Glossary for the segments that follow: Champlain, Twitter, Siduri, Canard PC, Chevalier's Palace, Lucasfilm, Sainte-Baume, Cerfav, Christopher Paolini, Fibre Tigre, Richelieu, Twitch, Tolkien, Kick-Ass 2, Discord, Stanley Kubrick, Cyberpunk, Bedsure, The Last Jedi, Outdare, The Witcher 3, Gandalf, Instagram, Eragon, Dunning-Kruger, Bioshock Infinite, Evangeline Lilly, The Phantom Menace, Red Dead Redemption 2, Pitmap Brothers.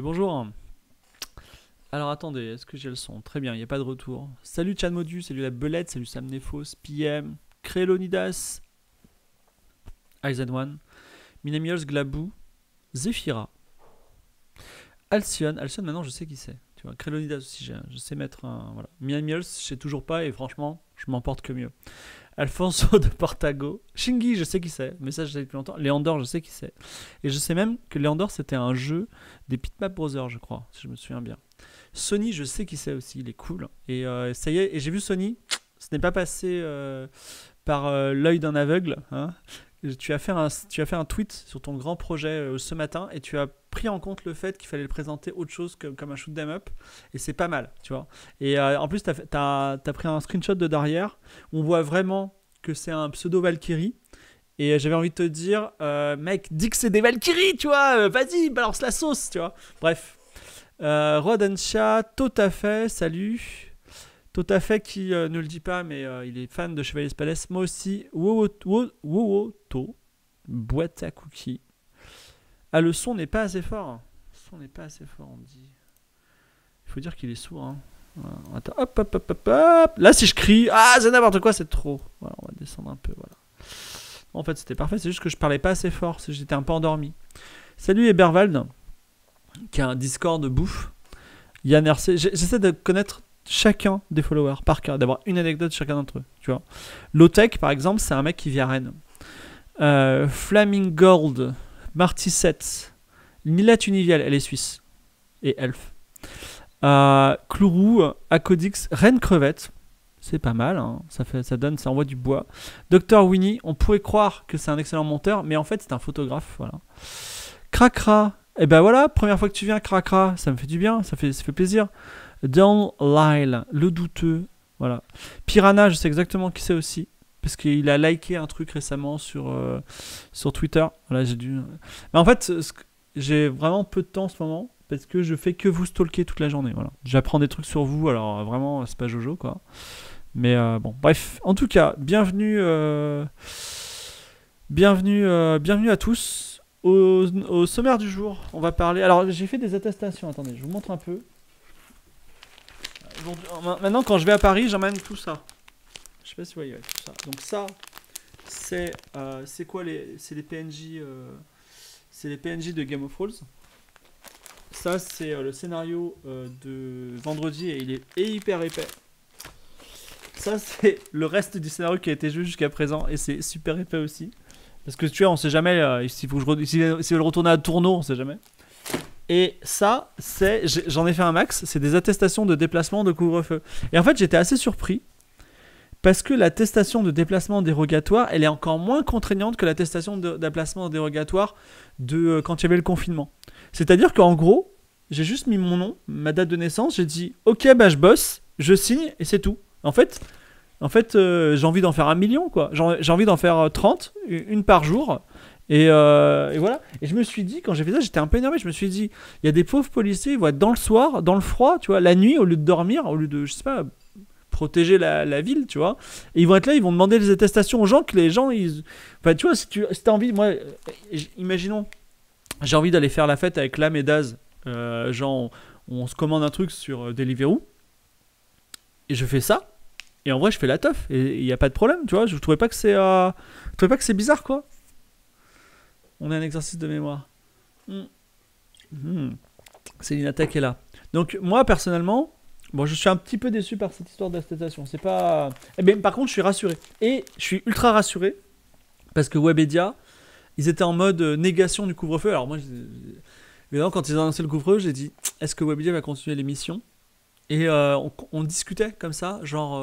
Et bonjour. Alors attendez, est-ce que j'ai le son? Très bien, il n'y a pas de retour. Salut Chan Modu, salut la Belette, salut Sam Nefos, PM, Crélonidas, IZ1, Minamios Glabou, Zephyra, Alcyon. Alcyon maintenant je sais qui c'est. Tu vois, Crélonidas aussi, je sais mettre un... Voilà. Minamios, je sais toujours pas et franchement, je m'en porte que mieux. Alfonso de Portago, Shingi, je sais qui c'est, mais ça je sais depuis longtemps. Léandor, je sais qui c'est. Et je sais même que Léandor c'était un jeu des Pitmap Brothers, je crois, si je me souviens bien. Sony, je sais qui c'est aussi, il est cool. Et ça y est, et j'ai vu Sony, ce n'est pas passé par l'œil d'un aveugle. Hein. Tu as fait un tweet sur ton grand projet ce matin et tu as pris en compte le fait qu'il fallait le présenter autre chose que, comme un shoot 'em up. Et c'est pas mal, tu vois. Et en plus, tu as pris un screenshot de derrière. On voit vraiment que c'est un pseudo Valkyrie. Et j'avais envie de te dire, mec, dis que c'est des Valkyries, tu vois. Vas-y, balance la sauce, tu vois. Bref. Rodensha, tout à fait, salut. Tout à fait qui ne le dit pas, mais il est fan de Chevalier's Palace. Moi aussi, Wowoto, boîte à cookies. Ah, le son n'est pas assez fort. Le son n'est pas assez fort, on dit. Il faut dire qu'il est sourd. Hein. Voilà, attends, hop, hop, hop, hop, hop. Là, si je crie, ah, c'est n'importe quoi, c'est trop. Voilà, on va descendre un peu, voilà. En fait, c'était parfait, c'est juste que je parlais pas assez fort, j'étais un peu endormi. Salut Eberwald, qui a un Discord de bouffe. Yann RC, j'essaie de connaître chacun des followers par cas, d'avoir une anecdote chacun d'entre eux, tu vois. Lotech, par exemple, c'est un mec qui vit à Rennes. Flaming Gold, Marty 7, Nila Tunivial, elle est suisse et elfe. Clourou, Acodix, Reine Crevette, c'est pas mal, hein. Ça envoie du bois. Dr Winnie, on pourrait croire que c'est un excellent monteur, mais en fait c'est un photographe, voilà. Cracra, et ben voilà, première fois que tu viens, Cracra, ça me fait du bien, ça fait plaisir. Don Lyle, le douteux, voilà. Piranha, je sais exactement qui c'est aussi, parce qu'il a liké un truc récemment sur Twitter. Voilà, j'ai dû... Mais en fait, j'ai vraiment peu de temps en ce moment, parce que je fais que vous stalker toute la journée, voilà. J'apprends des trucs sur vous, alors vraiment, c'est pas Jojo, quoi. Mais bon, bref. En tout cas, bienvenue à tous. Au sommaire du jour, on va parler... Alors, j'ai fait des attestations, attendez, je vous montre un peu. Maintenant, quand je vais à Paris, j'emmène tout ça. Je sais pas si vous voyez tout ça. Donc ça, c'est quoi les... C'est les PNJ... c'est les PNJ de Game of Thrones. Ça, c'est le scénario de vendredi et il est hyper épais. Ça, c'est le reste du scénario qui a été joué jusqu'à présent et c'est super épais aussi. Parce que tu vois, on sait jamais, si vous retournez à Tourneau, on sait jamais. Et ça, j'en ai fait un max, c'est des attestations de déplacement de couvre-feu. Et en fait, j'étais assez surpris, parce que l'attestation de déplacement dérogatoire, elle est encore moins contraignante que l'attestation de déplacement dérogatoire quand il y avait le confinement. C'est-à-dire qu'en gros, j'ai juste mis mon nom, ma date de naissance, j'ai dit « Ok, bah je bosse, je signe, et c'est tout ». En fait, j'ai envie d'en faire 1 million, quoi. J'ai envie d'en faire 30, une par jour. Et voilà. Et je me suis dit, quand j'ai fait ça, j'étais un peu énervé. Je me suis dit, il y a des pauvres policiers, ils vont être dans le soir, dans le froid, tu vois, la nuit, au lieu de dormir, au lieu de, je sais pas, protéger la ville, tu vois. Et ils vont être là, ils vont demander les attestations aux gens, que les gens, ils... Enfin, tu vois, si t'as envie, moi, imaginons, j'ai envie d'aller faire la fête avec Lam et Daz. Genre, on se commande un truc sur Deliveroo. Et je fais ça. Et en vrai, je fais la teuf et il n'y a pas de problème, tu vois. Je trouvais pas que c'est bizarre, quoi. On a un exercice de mémoire. Céline Attaque est là. Donc, moi, personnellement, bon, je suis un petit peu déçu par cette histoire d'attestation. C'est pas... Eh bien, par contre, je suis rassuré. Et je suis ultra rassuré parce que Webédia, ils étaient en mode négation du couvre-feu. Alors, moi, évidemment, quand ils ont annoncé le couvre-feu, j'ai dit, est-ce que Webédia va continuer l'émission ? Et on discutait comme ça, genre,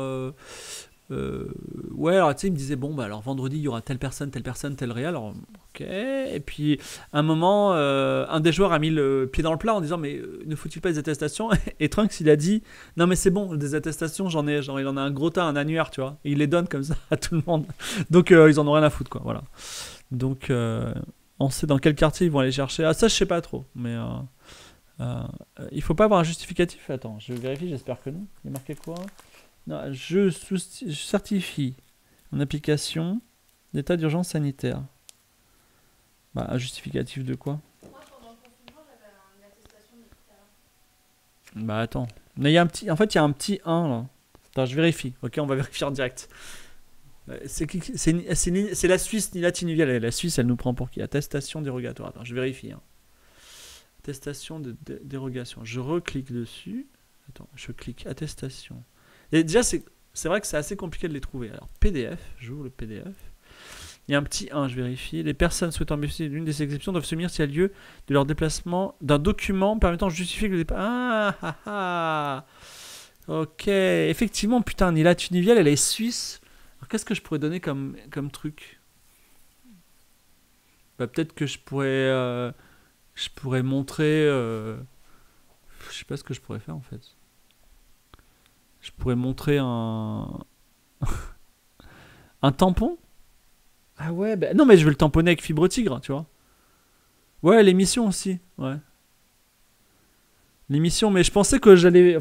ouais, alors tu sais, il me disait, bon, bah alors vendredi, il y aura telle personne, tel réel, alors, ok. Et puis, à un moment, un des joueurs a mis le pied dans le plat en disant, mais ne faut-il pas des attestations? Et Trunks, il a dit, non, mais c'est bon, des attestations, j'en ai, genre, il en a un gros tas, un annuaire, tu vois. Et il les donne comme ça à tout le monde. Donc, ils en ont rien à foutre, quoi, voilà. Donc, on sait dans quel quartier ils vont aller chercher. Ah, ça, je sais pas trop, mais. Il faut pas avoir un justificatif. Attends, je vérifie, j'espère que non. Il y a marqué quoi? Non, je certifie en application d'état d'urgence sanitaire. Bah, un justificatif de quoi? Moi, pendant le confinement, j'avais une attestation de Bah attends. Mais il y a un petit... En fait, il y a un petit 1 là. Attends, je vérifie. Ok, on va vérifier en direct. C'est la Suisse ni la Tinuvia. La Suisse, elle nous prend pour qui? Attestation dérogatoire. Attends, je vérifie. Hein. Attestation de dérogation. Je reclique dessus. Attends, je clique attestation. Et déjà, c'est vrai que c'est assez compliqué de les trouver. Alors, PDF, j'ouvre le PDF. Il y a un petit 1, je vérifie. Les personnes souhaitant bénéficier d'une de ces exceptions doivent se munir s'il y a lieu de leur déplacement d'un document permettant de justifier que le départ. Ah ah ah. Ok. Effectivement, putain, ni la Tunivielle, elle est suisse. Alors, qu'est-ce que je pourrais donner comme truc? Bah, peut-être que je pourrais montrer. Je sais pas ce que je pourrais faire en fait. Je pourrais montrer un. un tampon? Ah ouais, bah, non mais je vais le tamponner avec Fibre Tigre, tu vois. Ouais, l'émission aussi, ouais. L'émission, mais je pensais que j'allais...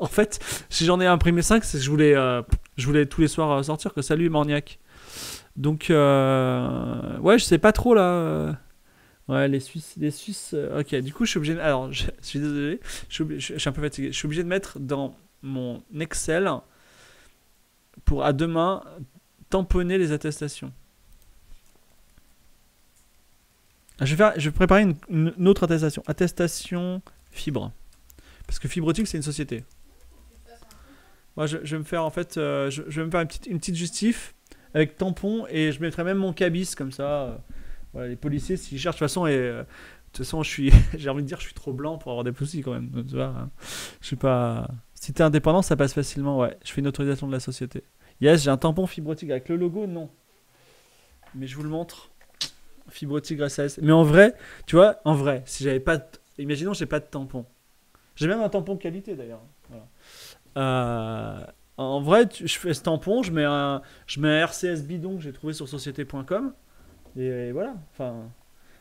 En fait, si j'en ai imprimé 5, c'est que je voulais tous les soirs sortir que salut Morniac. Donc, ouais, je sais pas trop là. Ouais, les Suisses... Ok, du coup, je suis obligé... Alors, je suis désolé, je suis un peu fatigué. Je suis obligé de mettre dans mon Excel, pour à demain, tamponner les attestations. Je vais préparer une autre attestation. Attestation Fibre. Parce que Fibre Tigre, c'est une société. Moi, je vais me faire en fait, je vais me faire une petite justif avec tampon et je mettrai même mon cabis comme ça. Voilà, les policiers, s'ils cherchent, de toute façon, et de toute façon, j'ai envie de dire, je suis trop blanc pour avoir des poussies quand même. Tu vois, hein. Je suis pas. Si t'es indépendant, ça passe facilement. Ouais, je fais une autorisation de la société. Yes, j'ai un tampon Fibre Tigre avec le logo, non. Mais je vous le montre. Fibre Tigre SS. Mais en vrai, tu vois, en vrai, si j'avais pas... Imaginons, j'ai pas de tampon. J'ai même un tampon qualité, d'ailleurs. Voilà. En vrai, je fais ce tampon, je mets un RCS bidon que j'ai trouvé sur société.com. Et voilà. Enfin,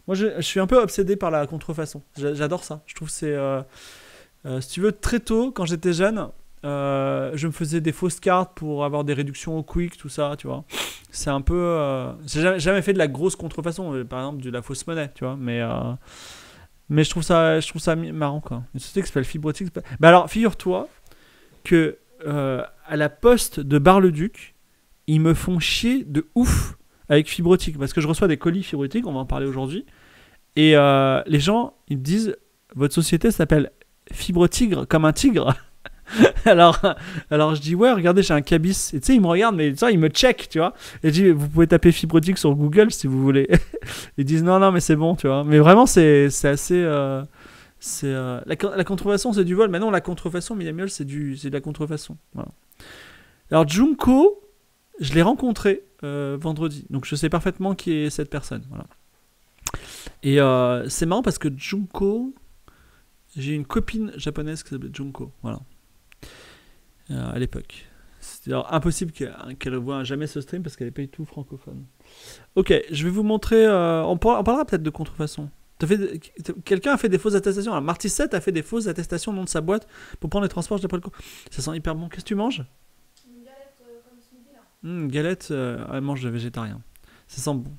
moi, je suis un peu obsédé par la contrefaçon. J'adore ça. Je trouve que c'est... si tu veux, très tôt, quand j'étais jeune, je me faisais des fausses cartes pour avoir des réductions au quick, tout ça, tu vois. C'est un peu... j'ai jamais fait de la grosse contrefaçon, par exemple de la fausse monnaie, tu vois, mais je trouve ça marrant, quoi. Une société qui s'appelle Fibre Tigre. Bah alors, figure-toi que à la poste de Bar-le-Duc, ils me font chier de ouf avec Fibre Tigre, parce que je reçois des colis Fibre Tigre, on va en parler aujourd'hui, et les gens, ils me disent, votre société s'appelle Fibre Tigre, comme un tigre. Alors je dis ouais, regardez, j'ai un cabis, et tu sais ils me regardent, mais ça ils me check, tu vois, et je dis vous pouvez taper Fibre Tigre sur Google si vous voulez. Ils disent non mais c'est bon, tu vois, mais vraiment c'est assez la contrefaçon, c'est du vol. Mais non, la contrefaçon, Milamiol, c'est de la contrefaçon, voilà. Alors Junko, je l'ai rencontré vendredi, donc je sais parfaitement qui est cette personne, voilà. Et c'est marrant parce que Junko, j'ai une copine japonaise qui s'appelle Junko, voilà. À l'époque, c'était impossible qu'elle voit jamais ce stream parce qu'elle n'est pas du tout francophone. Ok, je vais vous montrer. On parlera peut-être de contrefaçon. Quelqu'un a fait des fausses attestations. Alors, Marty7 a fait des fausses attestations au nom de sa boîte pour prendre les transports d'après le coup. Ça sent hyper bon. Qu'est-ce que tu manges? Une galette comme ce midi là. Une galette, elle mange de végétarien. Ça sent bon.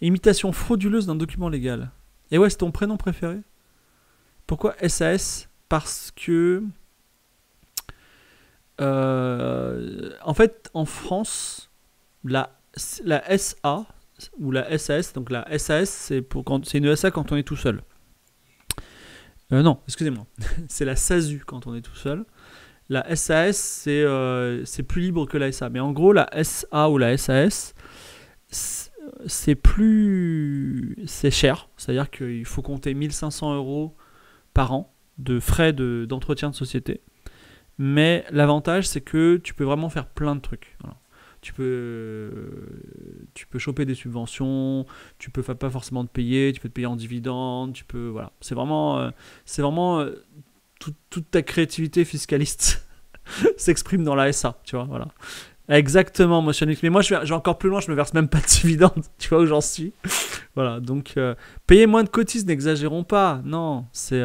Imitation frauduleuse d'un document légal. Et ouais, c'est ton prénom préféré. Pourquoi SAS? Parce que. En fait, en France, la SA ou la SAS, donc la SAS, c'est une SA quand on est tout seul. Non, excusez-moi, c'est la SASU quand on est tout seul. La SAS, c'est plus libre que la SA. Mais en gros, la SA ou la SAS, c'est cher. C'est-à-dire qu'il faut compter 1 500 € par an de frais d'entretien de société. Mais l'avantage, c'est que tu peux vraiment faire plein de trucs. Voilà. Tu peux choper des subventions, tu peux pas forcément te payer, tu peux te payer en dividendes, tu peux... Voilà. C'est vraiment toute ta créativité fiscaliste s'exprime dans la SA, tu vois, voilà. Exactement, Motionix. Mais moi, je vais encore plus loin, je me verse même pas de dividendes, tu vois où j'en suis. Voilà, donc, payer moins de cotises, n'exagérons pas. Non, c'est...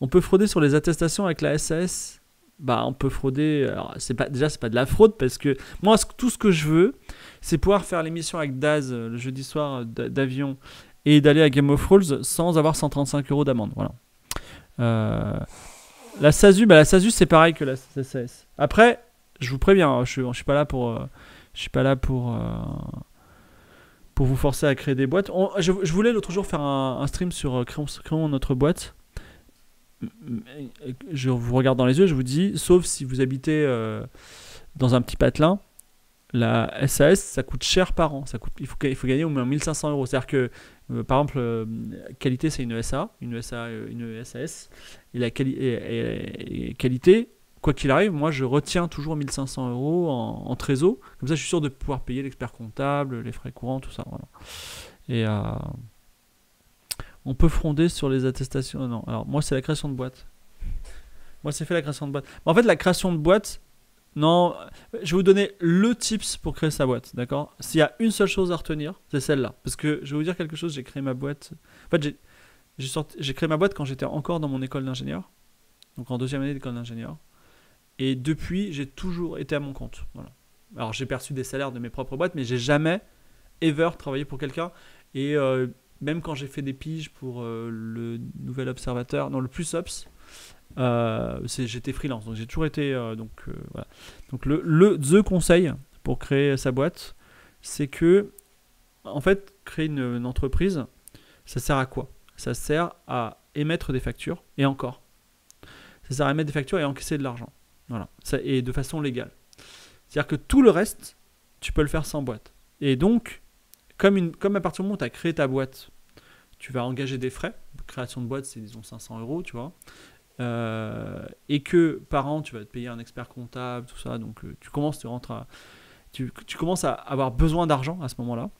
on peut frauder sur les attestations avec la SAS. Bah, on peut frauder. Alors, c'est pas de la fraude parce que moi, tout ce que je veux, c'est pouvoir faire l'émission avec Daz le jeudi soir d'avion et d'aller à Game of Thrones sans avoir 135 € d'amende. Voilà. La SASU, bah la SASU c'est pareil que la SAS. Après, je vous préviens, je suis pas là pour, pour vous forcer à créer des boîtes. Je voulais l'autre jour faire un stream sur créons notre boîte. Je vous regarde dans les yeux, je vous dis, sauf si vous habitez dans un petit patelin, la SAS ça coûte cher par an. Ça coûte, il faut gagner au moins 1500 €. C'est-à-dire que par exemple, qualité c'est une SA, une SAS, et la qualité, quoi qu'il arrive, moi je retiens toujours 1500 € en trésor. Comme ça, je suis sûr de pouvoir payer l'expert comptable, les frais courants, tout ça. Voilà. Et on peut fronder sur les attestations. Non, alors moi c'est la création de boîte. Moi c'est fait la création de boîte. En fait, la création de boîte. Non, je vais vous donner le tips pour créer sa boîte, d'accord? S'il y a une seule chose à retenir, c'est celle-là. Parce que je vais vous dire quelque chose, j'ai créé ma boîte... En fait, j'ai créé ma boîte quand j'étais encore dans mon école d'ingénieur. Donc en deuxième année d'école d'ingénieur. Et depuis, j'ai toujours été à mon compte. Voilà. Alors j'ai perçu des salaires de mes propres boîtes, mais j'ai jamais, ever, travaillé pour quelqu'un. Et même quand j'ai fait des piges pour le Nouvel Observateur, non, le Plus Obs, j'étais freelance, donc j'ai toujours été voilà. Donc le conseil pour créer sa boîte, c'est que en fait créer une entreprise, ça sert à quoi? Ça sert à émettre des factures et encore. Ça sert à émettre des factures et encaisser de l'argent. Voilà, ça, et de façon légale. C'est-à-dire que tout le reste, tu peux le faire sans boîte. Et donc, comme à partir du moment où tu as créé ta boîte, tu vas engager des frais. Création de boîte, c'est disons 500 €, tu vois. Et que par an tu vas te payer un expert comptable, tout ça, donc tu commences à avoir besoin d'argent à ce moment là.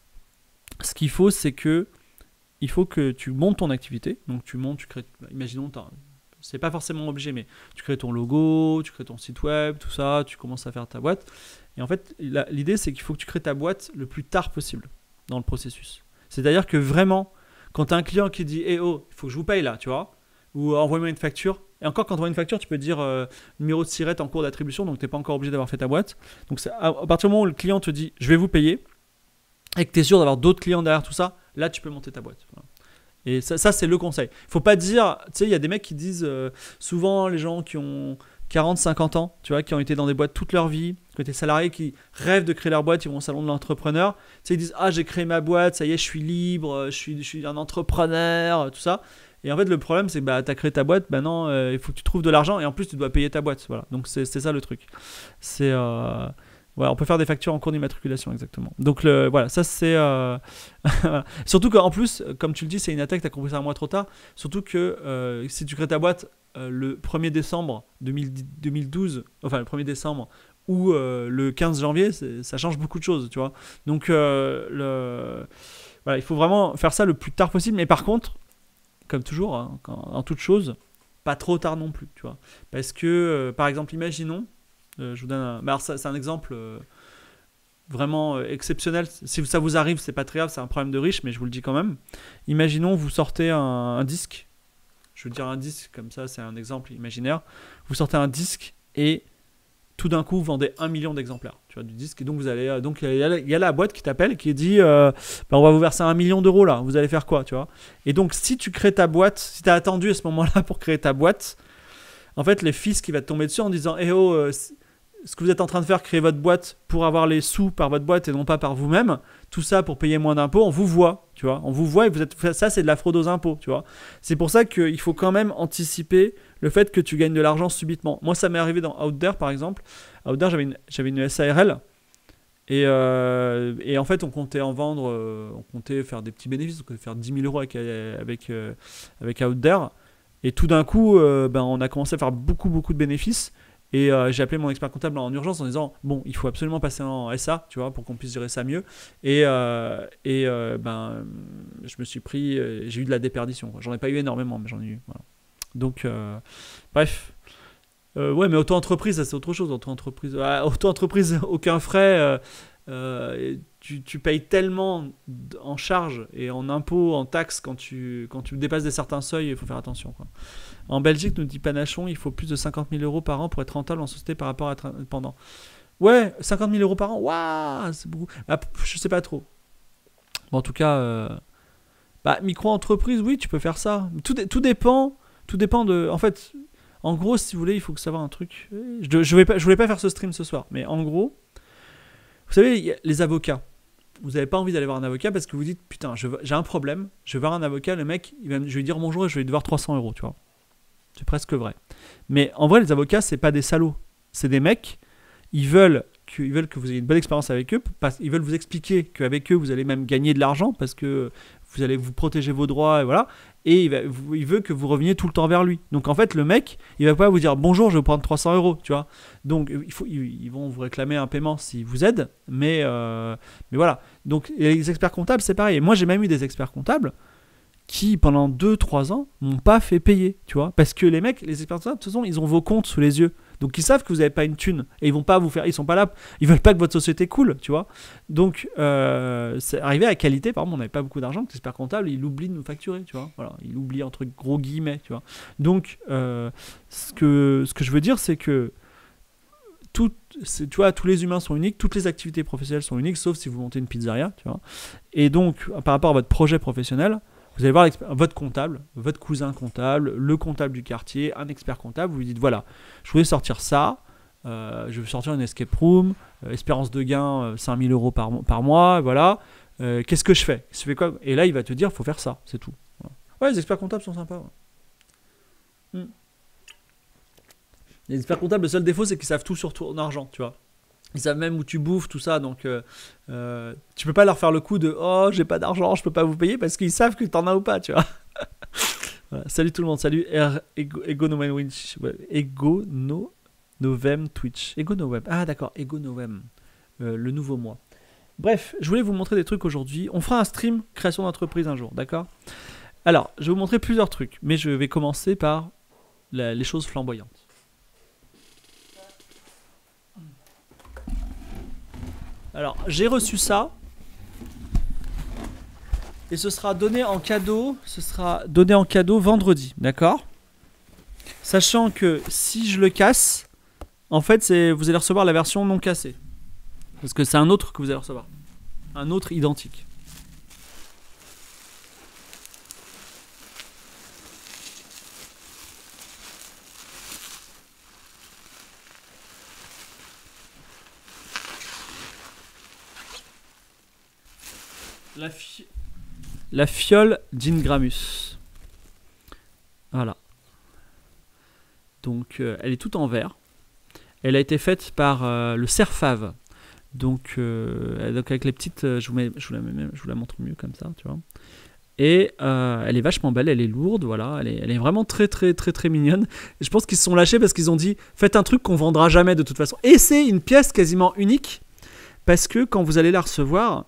Ce qu'il faut, c'est que il faut que tu montes ton activité, donc tu montes, tu crées, imaginons, c'est pas forcément obligé, mais tu crées ton logo, tu crées ton site web, tout ça, tu commences à faire ta boîte. Et en fait l'idée, c'est qu'il faut que tu crées ta boîte le plus tard possible dans le processus. C'est à dire que vraiment, quand tu as un client qui dit eh oh, il faut que je vous paye là, tu vois, ou envoie-moi une facture. Et encore, quand on voit une facture, tu peux dire numéro de SIRET en cours d'attribution, donc tu n'es pas encore obligé d'avoir fait ta boîte. Donc à partir du moment où le client te dit je vais vous payer et que tu es sûr d'avoir d'autres clients derrière tout ça, là tu peux monter ta boîte. Voilà. Et ça c'est le conseil. Il ne faut pas dire, tu sais, il y a des mecs qui disent souvent, les gens qui ont 40-50 ans, tu vois, qui ont été dans des boîtes toute leur vie, qui ont été salariés, qui rêvent de créer leur boîte, ils vont au salon de l'entrepreneur, tu sais, ils disent ah j'ai créé ma boîte, ça y est, je suis libre, je suis un entrepreneur, tout ça. Et en fait, le problème, c'est que bah, tu as créé ta boîte, bah non, il faut que tu trouves de l'argent et en plus, tu dois payer ta boîte. Voilà. Donc, c'est ça le truc. C'est, voilà, on peut faire des factures en cours d'immatriculation, exactement. Donc, voilà, ça, c'est... surtout qu'en plus, comme tu le dis, c'est une attaque, tu as compris ça un mois trop tard. Surtout que si tu crées ta boîte le 1er décembre 2012, enfin le 1er décembre ou le 15 janvier, ça change beaucoup de choses, tu vois. Donc, voilà, il faut vraiment faire ça le plus tard possible. Mais par contre... Comme toujours, hein, en toute chose, pas trop tard non plus, tu vois. Parce que, par exemple, imaginons, je vous donne c'est un exemple vraiment exceptionnel. Si ça vous arrive, c'est pas très grave, c'est un problème de riche, mais je vous le dis quand même. Imaginons, vous sortez un disque. Je veux dire un disque, comme ça, c'est un exemple imaginaire. Vous sortez un disque et tout d'un coup, vous vendez 1 million d'exemplaires, tu vois, du disque. Et donc, vous allez, il y a la boîte qui t'appelle, qui dit ben, on va vous verser 1 million d'euros là, vous allez faire quoi, tu vois. Et donc, si tu crées ta boîte, si tu as attendu à ce moment-là pour créer ta boîte, en fait, les fiscs qui vont te tomber dessus en disant eh oh, ce que vous êtes en train de faire, créer votre boîte pour avoir les sous par votre boîte et non pas par vous-même, tout ça pour payer moins d'impôts, on vous voit, tu vois, on vous voit et vous êtes, ça, c'est de la fraude aux impôts, tu vois. C'est pour ça qu'il faut quand même anticiper le fait que tu gagnes de l'argent subitement. Moi, ça m'est arrivé dans Outdare, par exemple. Outdare, j'avais une SARL. Et en fait, on comptait en vendre, on comptait faire des petits bénéfices, on comptait faire 10 000 € avec Outdare. Et tout d'un coup, on a commencé à faire beaucoup de bénéfices. Et j'ai appelé mon expert comptable en urgence en disant bon, il faut absolument passer en SA, tu vois, pour qu'on puisse gérer ça mieux. Je me suis pris, j'ai eu de la déperdition. J'en ai pas eu énormément, mais j'en ai eu. Voilà. Donc, bref. Ouais, mais auto-entreprise, ça c'est autre chose. Auto-entreprise, aucun frais. Tu payes tellement en charge et en impôts, en taxes quand tu dépasses des certains seuils, il faut faire attention, quoi. En Belgique, nous dit Panachon, il faut plus de 50 000 € par an pour être rentable en société par rapport à être indépendant. Ouais, 50 000 € par an, waouh, c'est beaucoup. Bah, je sais pas trop. Bon, en tout cas, micro-entreprise, oui, tu peux faire ça. Tout dépend de... En fait, En gros, si vous voulez, il faut savoir un truc. Je voulais pas faire ce stream ce soir, mais en gros, vous savez, les avocats. Vous n'avez pas envie d'aller voir un avocat parce que vous dites, putain, j'ai un problème, je vais voir un avocat, le mec, je vais lui dire bonjour et je vais lui devoir 300 €, tu vois. C'est presque vrai. Mais en vrai, les avocats, c'est pas des salauds. C'est des mecs, ils veulent que vous ayez une bonne expérience avec eux, ils veulent vous expliquer qu'avec eux, vous allez même gagner de l'argent parce que vous allez vous protéger vos droits, et voilà. Et il veut que vous reveniez tout le temps vers lui. Donc en fait, le mec, il va pas vous dire « Bonjour, je vais prendre 300 €, tu vois. Donc ils vont vous réclamer un paiement s'ils vous aident, mais voilà. Donc les experts comptables, c'est pareil. Et moi, j'ai même eu des experts comptables qui, pendant 2-3 ans, m'ont pas fait payer, tu vois. Parce que les mecs, les experts comptables, de toute façon, ils ont vos comptes sous les yeux. Donc ils savent que vous n'avez pas une thune et ils vont pas vous faire, ils sont pas là, ils veulent pas que votre société coule, tu vois. Donc c'est arrivé à qualité, par exemple, on n'avait pas beaucoup d'argent, l'expert comptable, il oublie de nous facturer, tu vois. Voilà, il oublie entre gros guillemets, tu vois. Donc ce que je veux dire, c'est que tu vois, tous les humains sont uniques, toutes les activités professionnelles sont uniques, sauf si vous montez une pizzeria, tu vois. Et donc par rapport à votre projet professionnel, vous allez voir votre comptable, votre cousin comptable, le comptable du quartier, un expert comptable. Vous lui dites, voilà, je voulais sortir ça, je veux sortir une escape room, espérance de gain 5 000 € par mois, voilà. Qu'est-ce que je fais, quoi? Et là, il va te dire, faut faire ça, c'est tout. Voilà. Ouais, les experts comptables sont sympas. Ouais. Les experts comptables, le seul défaut, c'est qu'ils savent tout sur ton argent, tu vois. Ils savent même où tu bouffes, tout ça, donc tu peux pas leur faire le coup de « Oh, j'ai pas d'argent, je peux pas vous payer » parce qu'ils savent que t'en as ou pas, tu vois. Voilà. Salut tout le monde, salut Egonovem Twitch. Egonovem, ah d'accord, Egonovem, le nouveau mois. Bref, je voulais vous montrer des trucs aujourd'hui. On fera un stream création d'entreprise un jour, d'accord? Alors, je vais vous montrer plusieurs trucs, mais je vais commencer par les choses flamboyantes. Alors, j'ai reçu ça, et ce sera donné en cadeau, vendredi, d'accord? Sachant que si je le casse, en fait, vous allez recevoir la version non cassée. Parce que c'est un autre que vous allez recevoir, un autre identique. La fiole d'Ingramus. Voilà. Donc, elle est toute en verre. Elle a été faite par le Cerfav. Donc, avec les petites... je vous la montre mieux comme ça, tu vois. Et elle est vachement belle, elle est lourde, voilà. Elle est vraiment très mignonne. Je pense qu'ils se sont lâchés parce qu'ils ont dit « Faites un truc qu'on vendra jamais de toute façon. » Et c'est une pièce quasiment unique. Parce que quand vous allez la recevoir...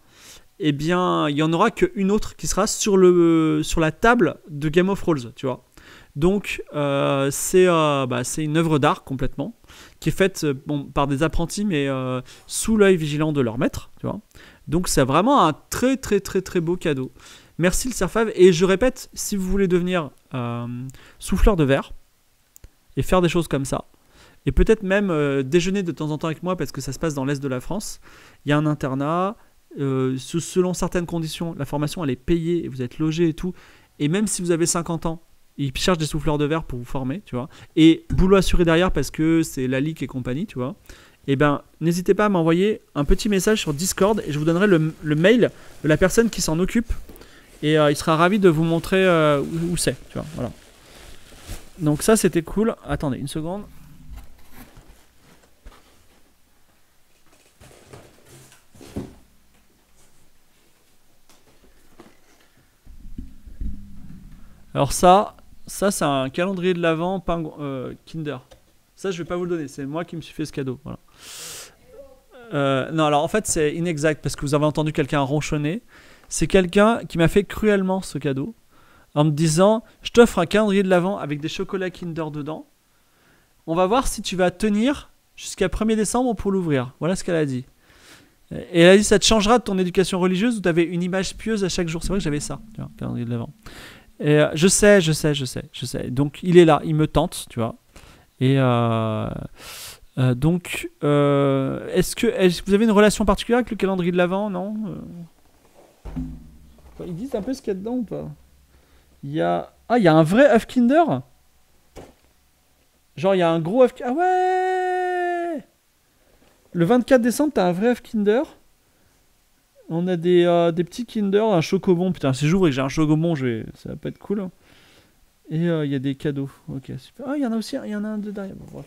eh bien, il n'y en aura qu'une autre qui sera sur la table de Game of Thrones, tu vois. Donc, c'est une œuvre d'art complètement, qui est faite par des apprentis, mais sous l'œil vigilant de leur maître, tu vois. Donc, c'est vraiment un très beau cadeau. Merci le Cerfav. Et je répète, si vous voulez devenir souffleur de verre et faire des choses comme ça, et peut-être même déjeuner de temps en temps avec moi, parce que ça se passe dans l'Est de la France, il y a un internat... selon certaines conditions, la formation elle est payée et vous êtes logé et tout. Et même si vous avez 50 ans, ils cherchent des souffleurs de verre pour vous former, tu vois. Et boulot assuré derrière parce que c'est la Ligue et compagnie, tu vois. Et ben, n'hésitez pas à m'envoyer un petit message sur Discord et je vous donnerai le mail de la personne qui s'en occupe. Et il sera ravi de vous montrer où c'est, tu vois. Voilà. Donc, ça c'était cool. Attendez une seconde. Alors ça c'est un calendrier de l'Avent Kinder. Ça, je vais pas vous le donner, c'est moi qui me suis fait ce cadeau. Voilà. Non, alors en fait, c'est inexact parce que vous avez entendu quelqu'un ronchonner. C'est quelqu'un qui m'a fait cruellement ce cadeau en me disant, je t'offre un calendrier de l'Avent avec des chocolats Kinder dedans. On va voir si tu vas tenir jusqu'à 1er décembre pour l'ouvrir. Voilà ce qu'elle a dit. Et elle a dit, ça te changera de ton éducation religieuse où tu avais une image pieuse à chaque jour. C'est vrai que j'avais ça, tu vois, calendrier de l'Avent. Et je sais. Donc, il est là, il me tente, tu vois. Et est-ce que vous avez une relation particulière avec le calendrier de l'Avent, non? Ils disent un peu ce qu'il y a dedans ou pas? Il y a un vrai œuf Kinder. Genre, il y a un gros AFK... Ah ouais! Le 24 décembre, t'as un vrai AFK Kinder. On a des petits Kinder, un chocobon. Putain, si j'ouvre et que j'ai un chocobon, je vais... ça va pas être cool. Hein. Et il y a des cadeaux. Ok, super. Ah, il y en a aussi, il y en a un de derrière. Bon,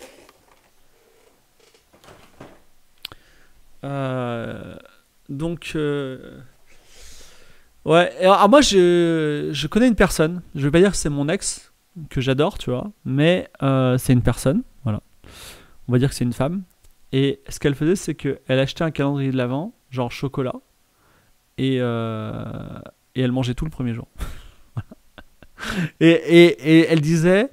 voilà. Donc... Ouais, alors moi, je connais une personne. Je vais pas dire que c'est mon ex... que j'adore, tu vois, mais c'est une personne, voilà. On va dire que c'est une femme. Et ce qu'elle faisait, c'est qu'elle achetait un calendrier de l'Avent, genre chocolat, et elle mangeait tout le premier jour. et elle disait,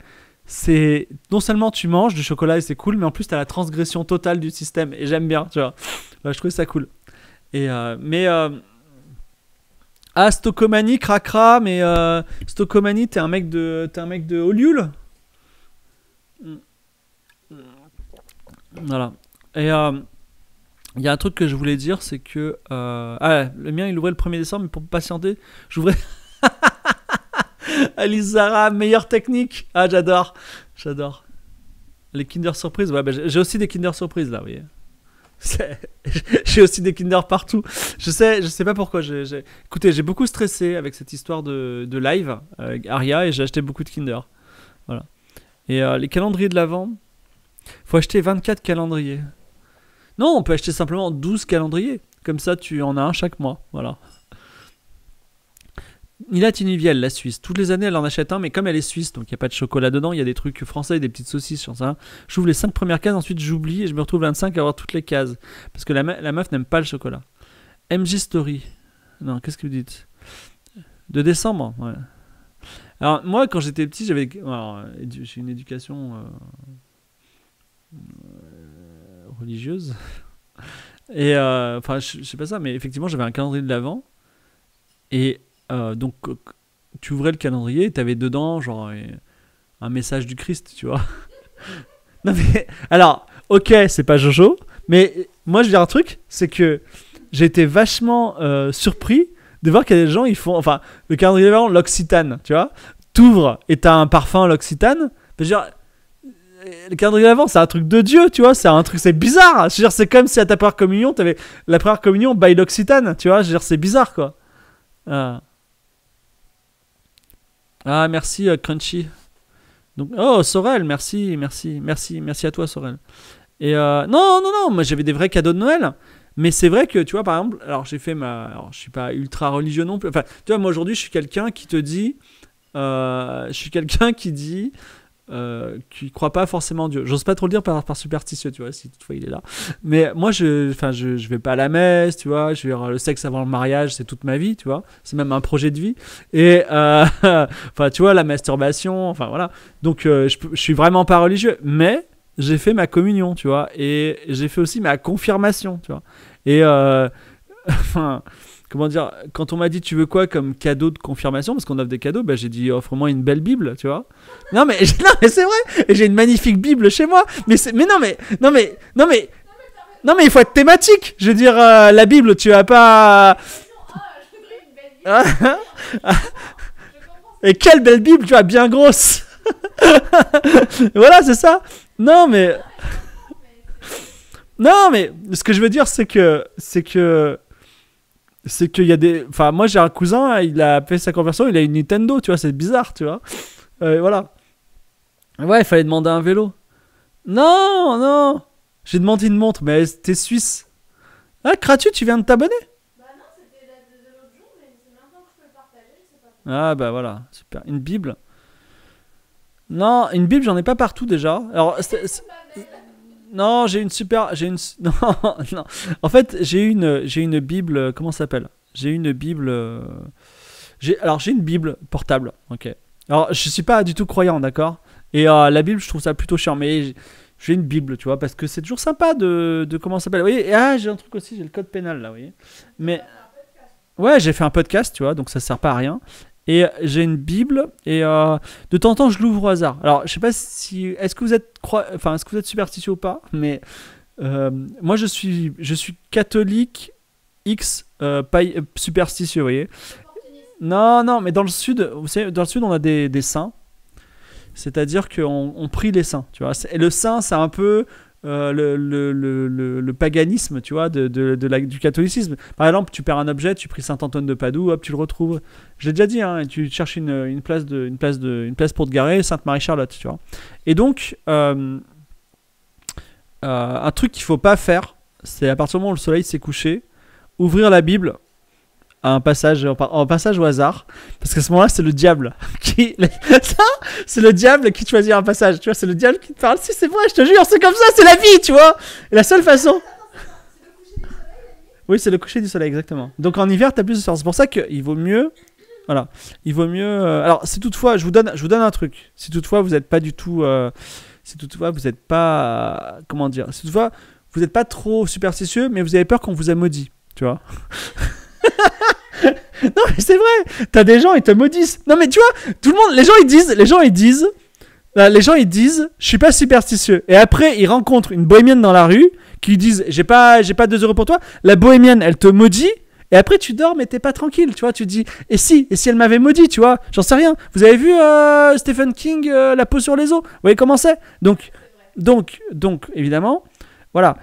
c'est non seulement tu manges du chocolat et c'est cool, mais en plus t'as la transgression totale du système. Et j'aime bien, tu vois. Bah, je trouvais ça cool. Et ah, Stocomanie, cracra, mais Stocomanie, t'es un mec de Oliul. Voilà. Et il y a un truc que je voulais dire, c'est que... Ah, le mien, il ouvrait le 1er décembre, mais pour me patienter, j'ouvrais... Alizara, meilleure technique. Ah, j'adore, j'adore. Les Kinder Surprise, ouais, bah, j'ai aussi des Kinder Surprise, là, vous voyez. J'ai aussi des Kinder partout. Je sais pas pourquoi. Écoutez, j'ai beaucoup stressé avec cette histoire de live avec Aria et j'ai acheté beaucoup de Kinder. Voilà. Et les calendriers de l'Avent, faut acheter 24 calendriers. Non, on peut acheter simplement 12 calendriers. Comme ça, tu en as un chaque mois. Voilà. Nila Tinivielle, la Suisse. Toutes les années, elle en achète un, mais comme elle est suisse, donc il n'y a pas de chocolat dedans, il y a des trucs français, des petites saucisses, sur ça. J'ouvre les 5 premières cases, ensuite j'oublie et je me retrouve 25 à avoir toutes les cases. Parce que la meuf n'aime pas le chocolat. MJ Story. Non, qu'est-ce que vous dites? De décembre, ouais. Alors, moi, quand j'étais petit, j'avais... J'ai une éducation religieuse. Et, enfin, je sais pas ça, mais effectivement, j'avais un calendrier de l'Avent. Et... donc tu ouvrais le calendrier et t'avais dedans genre un message du Christ, tu vois. Non mais alors ok, c'est pas Jojo, mais moi je veux dire un truc, c'est que j'ai été vachement surpris de voir qu'il y a des gens, ils font, enfin le calendrier de l'Occitane, tu vois, t'ouvres et t'as un parfum l'Occitane. Je veux dire, le calendrier de l'Avent, c'est un truc de Dieu, tu vois, c'est un truc, c'est bizarre. Je veux dire, c'est comme si à ta première communion t'avais la première communion by l'Occitane, tu vois. Je veux dire, c'est bizarre quoi. Ah, merci Crunchy. Donc, oh, Sorel, merci, merci, merci, merci à toi, Sorel. Et non, non, non, moi j'avais des vrais cadeaux de Noël, mais c'est vrai que, tu vois, par exemple, alors j'ai fait ma... Alors, je suis pas ultra religieux non plus, enfin, tu vois, moi aujourd'hui, je suis quelqu'un qui te dit... je suis quelqu'un qui dit... qui croit pas forcément en Dieu. J'ose pas trop le dire par superstitieux, tu vois, si toutefois il est là. Mais moi, je vais pas à la messe, tu vois. Je vais avoir le sexe avant le mariage, c'est toute ma vie, tu vois. C'est même un projet de vie. Et enfin, tu vois, la masturbation, enfin voilà. Donc, je suis vraiment pas religieux, mais j'ai fait ma communion, tu vois, et j'ai fait aussi ma confirmation, tu vois. Et enfin. Comment dire, quand on m'a dit tu veux quoi comme cadeau de confirmation, parce qu'on offre des cadeaux, bah, j'ai dit offre-moi une belle Bible, tu vois. Non mais c'est vrai, et j'ai une magnifique Bible chez moi. Mais il faut être thématique. Je veux dire la Bible, tu vas pas. Je voudrais une belle Bible. Et quelle belle Bible, tu vois, bien grosse. Voilà, c'est ça. Non mais ce que je veux dire, c'est qu'il y a des... Enfin, moi, j'ai un cousin, il a fait sa conversion, il a une Nintendo, tu vois, c'est bizarre, tu vois. Voilà. Ouais, il fallait demander un vélo. Non, non. J'ai demandé une montre, mais t'es suisse. Ah, Kratu, tu viens de t'abonner? Bah non, c'était de l'autre jour, mais maintenant que je peux le partager, c'est pas possible. Ah, bah voilà, super. Une Bible. Non, une Bible, j'en ai pas partout, déjà. Alors, non, j'ai une super... Non, non. En fait, j'ai une Bible... Comment ça s'appelle? J'ai une Bible... Alors, j'ai une Bible portable. Ok. Alors, je suis pas du tout croyant, d'accord? Et la Bible, je trouve ça plutôt chiant. Mais j'ai une Bible, tu vois, parce que c'est toujours sympa de comment ça s'appelle. Vous voyez? Et, ah, j'ai un truc aussi, j'ai le code pénal, là, vous voyez? Mais... Ouais, j'ai fait un podcast, tu vois, donc ça sert pas à rien. Et j'ai une Bible, et de temps en temps, je l'ouvre au hasard. Alors, je sais pas si... est-ce que vous êtes superstitieux ou pas, mais moi, je suis catholique X superstitieux, vous voyez. Non, non, mais dans le sud, vous savez, dans le sud, on a des saints. c'est-à-dire qu'on prie les saints, tu vois. Et le saint, c'est un peu le paganisme, tu vois, du catholicisme. Par exemple, tu perds un objet, tu pries Saint-Antoine de Padoue, hop, tu le retrouves. J'ai déjà dit, hein, tu cherches une place pour te garer, Sainte-Marie-Charlotte, tu vois. Et donc, un truc qu'il ne faut pas faire, c'est à partir du moment où le soleil s'est couché, ouvrir la Bible à un passage au hasard, parce qu'à ce moment-là, c'est le diable qui... c'est le diable qui choisit un passage, tu vois, c'est le diable qui te parle. Si, c'est vrai, je te jure, c'est comme ça, c'est la vie, tu vois. Et la seule façon... Oui, c'est le coucher du soleil, exactement. Donc en hiver, t'as plus de soleil. C'est pour ça qu'il vaut mieux... Voilà, il vaut mieux... Alors, si toutefois, je vous donne un truc. Si toutefois, vous n'êtes pas du tout... Si toutefois, vous n'êtes pas... Comment dire? Si toutefois, vous n'êtes pas trop superstitieux, mais vous avez peur qu'on vous a maudit, tu vois. Non mais c'est vrai, t'as des gens ils te maudissent. Non mais tu vois, tout le monde, les gens ils disent, je suis pas superstitieux. Et après ils rencontrent une bohémienne dans la rue qui lui disent, j'ai pas 2 € pour toi. La bohémienne elle te maudit. Et après tu dors mais t'es pas tranquille, tu vois, tu te dis et si elle m'avait maudit, tu vois, j'en sais rien. Vous avez vu Stephen King, La peau sur les os, vous voyez comment c'est. Donc évidemment, voilà.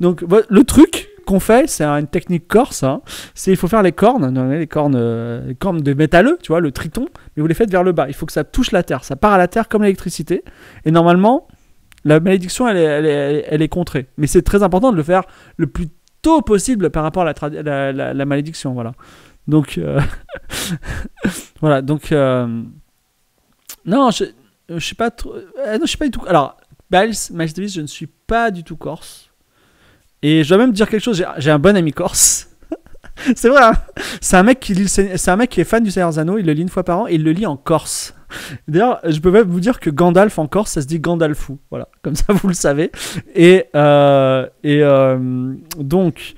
Donc le truc qu'on fait, c'est une technique corse, hein. C'est il faut faire les cornes de métalleux, tu vois, le triton, mais vous les faites vers le bas. Il faut que ça touche la terre, ça part à la terre comme l'électricité. Et normalement, la malédiction, elle est contrée. Mais c'est très important de le faire le plus tôt possible par rapport à la malédiction, voilà. Donc, voilà. Donc, non, je sais pas trop. Non, je sais pas du tout. Alors, Miles Davis, je ne suis pas du tout corse. Et je dois même dire quelque chose, j'ai un bon ami corse. C'est vrai, hein, c'est un mec qui est fan du Seigneur des Anneaux, il le lit une fois par an et il le lit en corse. D'ailleurs, je peux même vous dire que Gandalf en corse, ça se dit Gandalfou. Voilà, comme ça vous le savez. Et donc,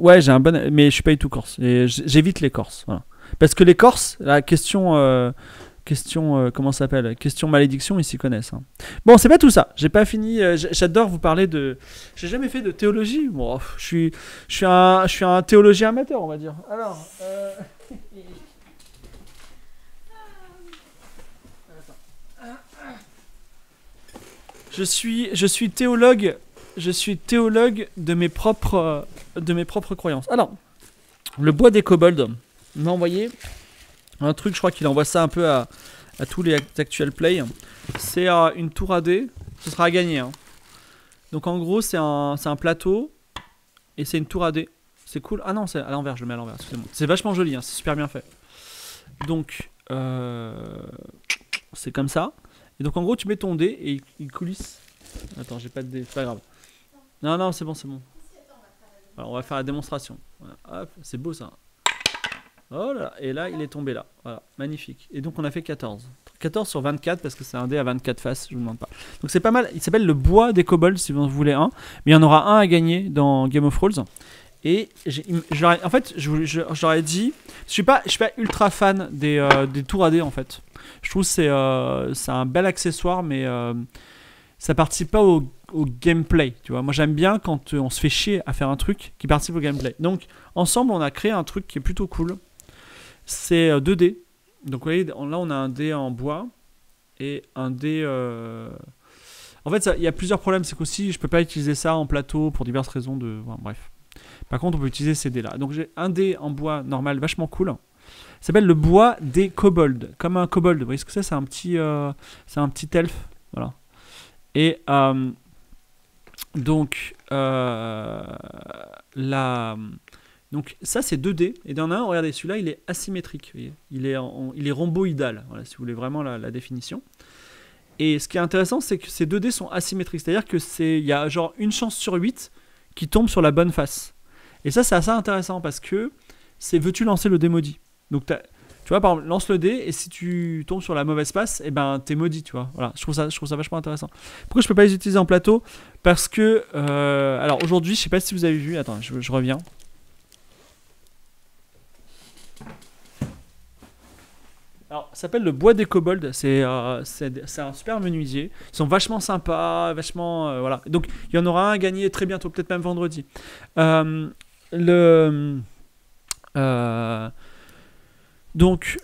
ouais, j'ai un bon ami, mais je suis pas du tout corse. Et j'évite les corses, voilà. Parce que les corses, la question... comment ça s'appelle? Question malédiction, ils s'y connaissent. Hein. Bon, c'est pas tout ça. J'ai pas fini. J'adore vous parler de... J'ai jamais fait de théologie. Bon, je suis un théologien amateur, on va dire. Alors... Je suis théologue de mes propres croyances. Alors, le bois des kobolds m'a envoyé... un truc, je crois qu'il envoie ça un peu à tous les actuels play. C'est une tour AD, ce sera à gagner. Hein. Donc en gros, c'est un plateau et c'est une tour AD. C'est cool. Ah non, c'est à l'envers, je le mets à l'envers, excusez-moi. C'est vachement joli, hein, c'est super bien fait. Donc, c'est comme ça. Et donc en gros, tu mets ton dé et il coulisse. Attends, j'ai pas de dé, c'est pas grave. Non, non, c'est bon, c'est bon. Alors on va faire la démonstration. Voilà. Hop, c'est beau ça. Oh là, et là il est tombé là, voilà, magnifique. Et donc on a fait 14 sur 24 parce que c'est un dé à 24 faces, je vous demande pas. Donc c'est pas mal, il s'appelle le bois des kobolds si vous en voulez un, mais il y en aura un à gagner dans Game of Thrones. Et en fait, j'aurais dit, je suis pas ultra fan des tours à dés en fait. Je trouve que c'est un bel accessoire mais ça participe pas au gameplay, tu vois. Moi j'aime bien quand on se fait chier à faire un truc qui participe au gameplay. Donc ensemble on a créé un truc qui est plutôt cool. C'est 2 dés. Donc vous voyez, là on a un dé en bois et un dé... En fait, il y a plusieurs problèmes. C'est qu'aussi, je peux pas utiliser ça en plateau pour diverses raisons de... Enfin, bref. Par contre, on peut utiliser ces dés-là. Donc j'ai un dé en bois normal, vachement cool. Ça s'appelle le bois des kobolds. Comme un kobold. Vous voyez ce que c'est? C'est un petit elfe. Voilà. Et donc ça c'est 2 dés et dans un, regardez celui-là il est asymétrique, vous voyez. Il est rhomboïdal, voilà, si vous voulez vraiment la définition. Et ce qui est intéressant c'est que ces 2 dés sont asymétriques, c'est-à-dire que il y a genre une chance sur 8 qui tombe sur la bonne face. Et ça c'est assez intéressant parce que c'est veux-tu lancer le dé maudit. Donc tu vois, par exemple, lance le dé et si tu tombes sur la mauvaise passe, eh ben t'es maudit, tu vois. Voilà, je trouve ça vachement intéressant. Pourquoi je peux pas les utiliser en plateau? Parce que, alors aujourd'hui, je sais pas si vous avez vu, attends, je reviens. Alors, ça s'appelle le bois des kobolds, c'est un super menuisier. Ils sont vachement sympas, vachement, voilà. Donc, il y en aura un à gagner très bientôt, peut-être même vendredi. Donc,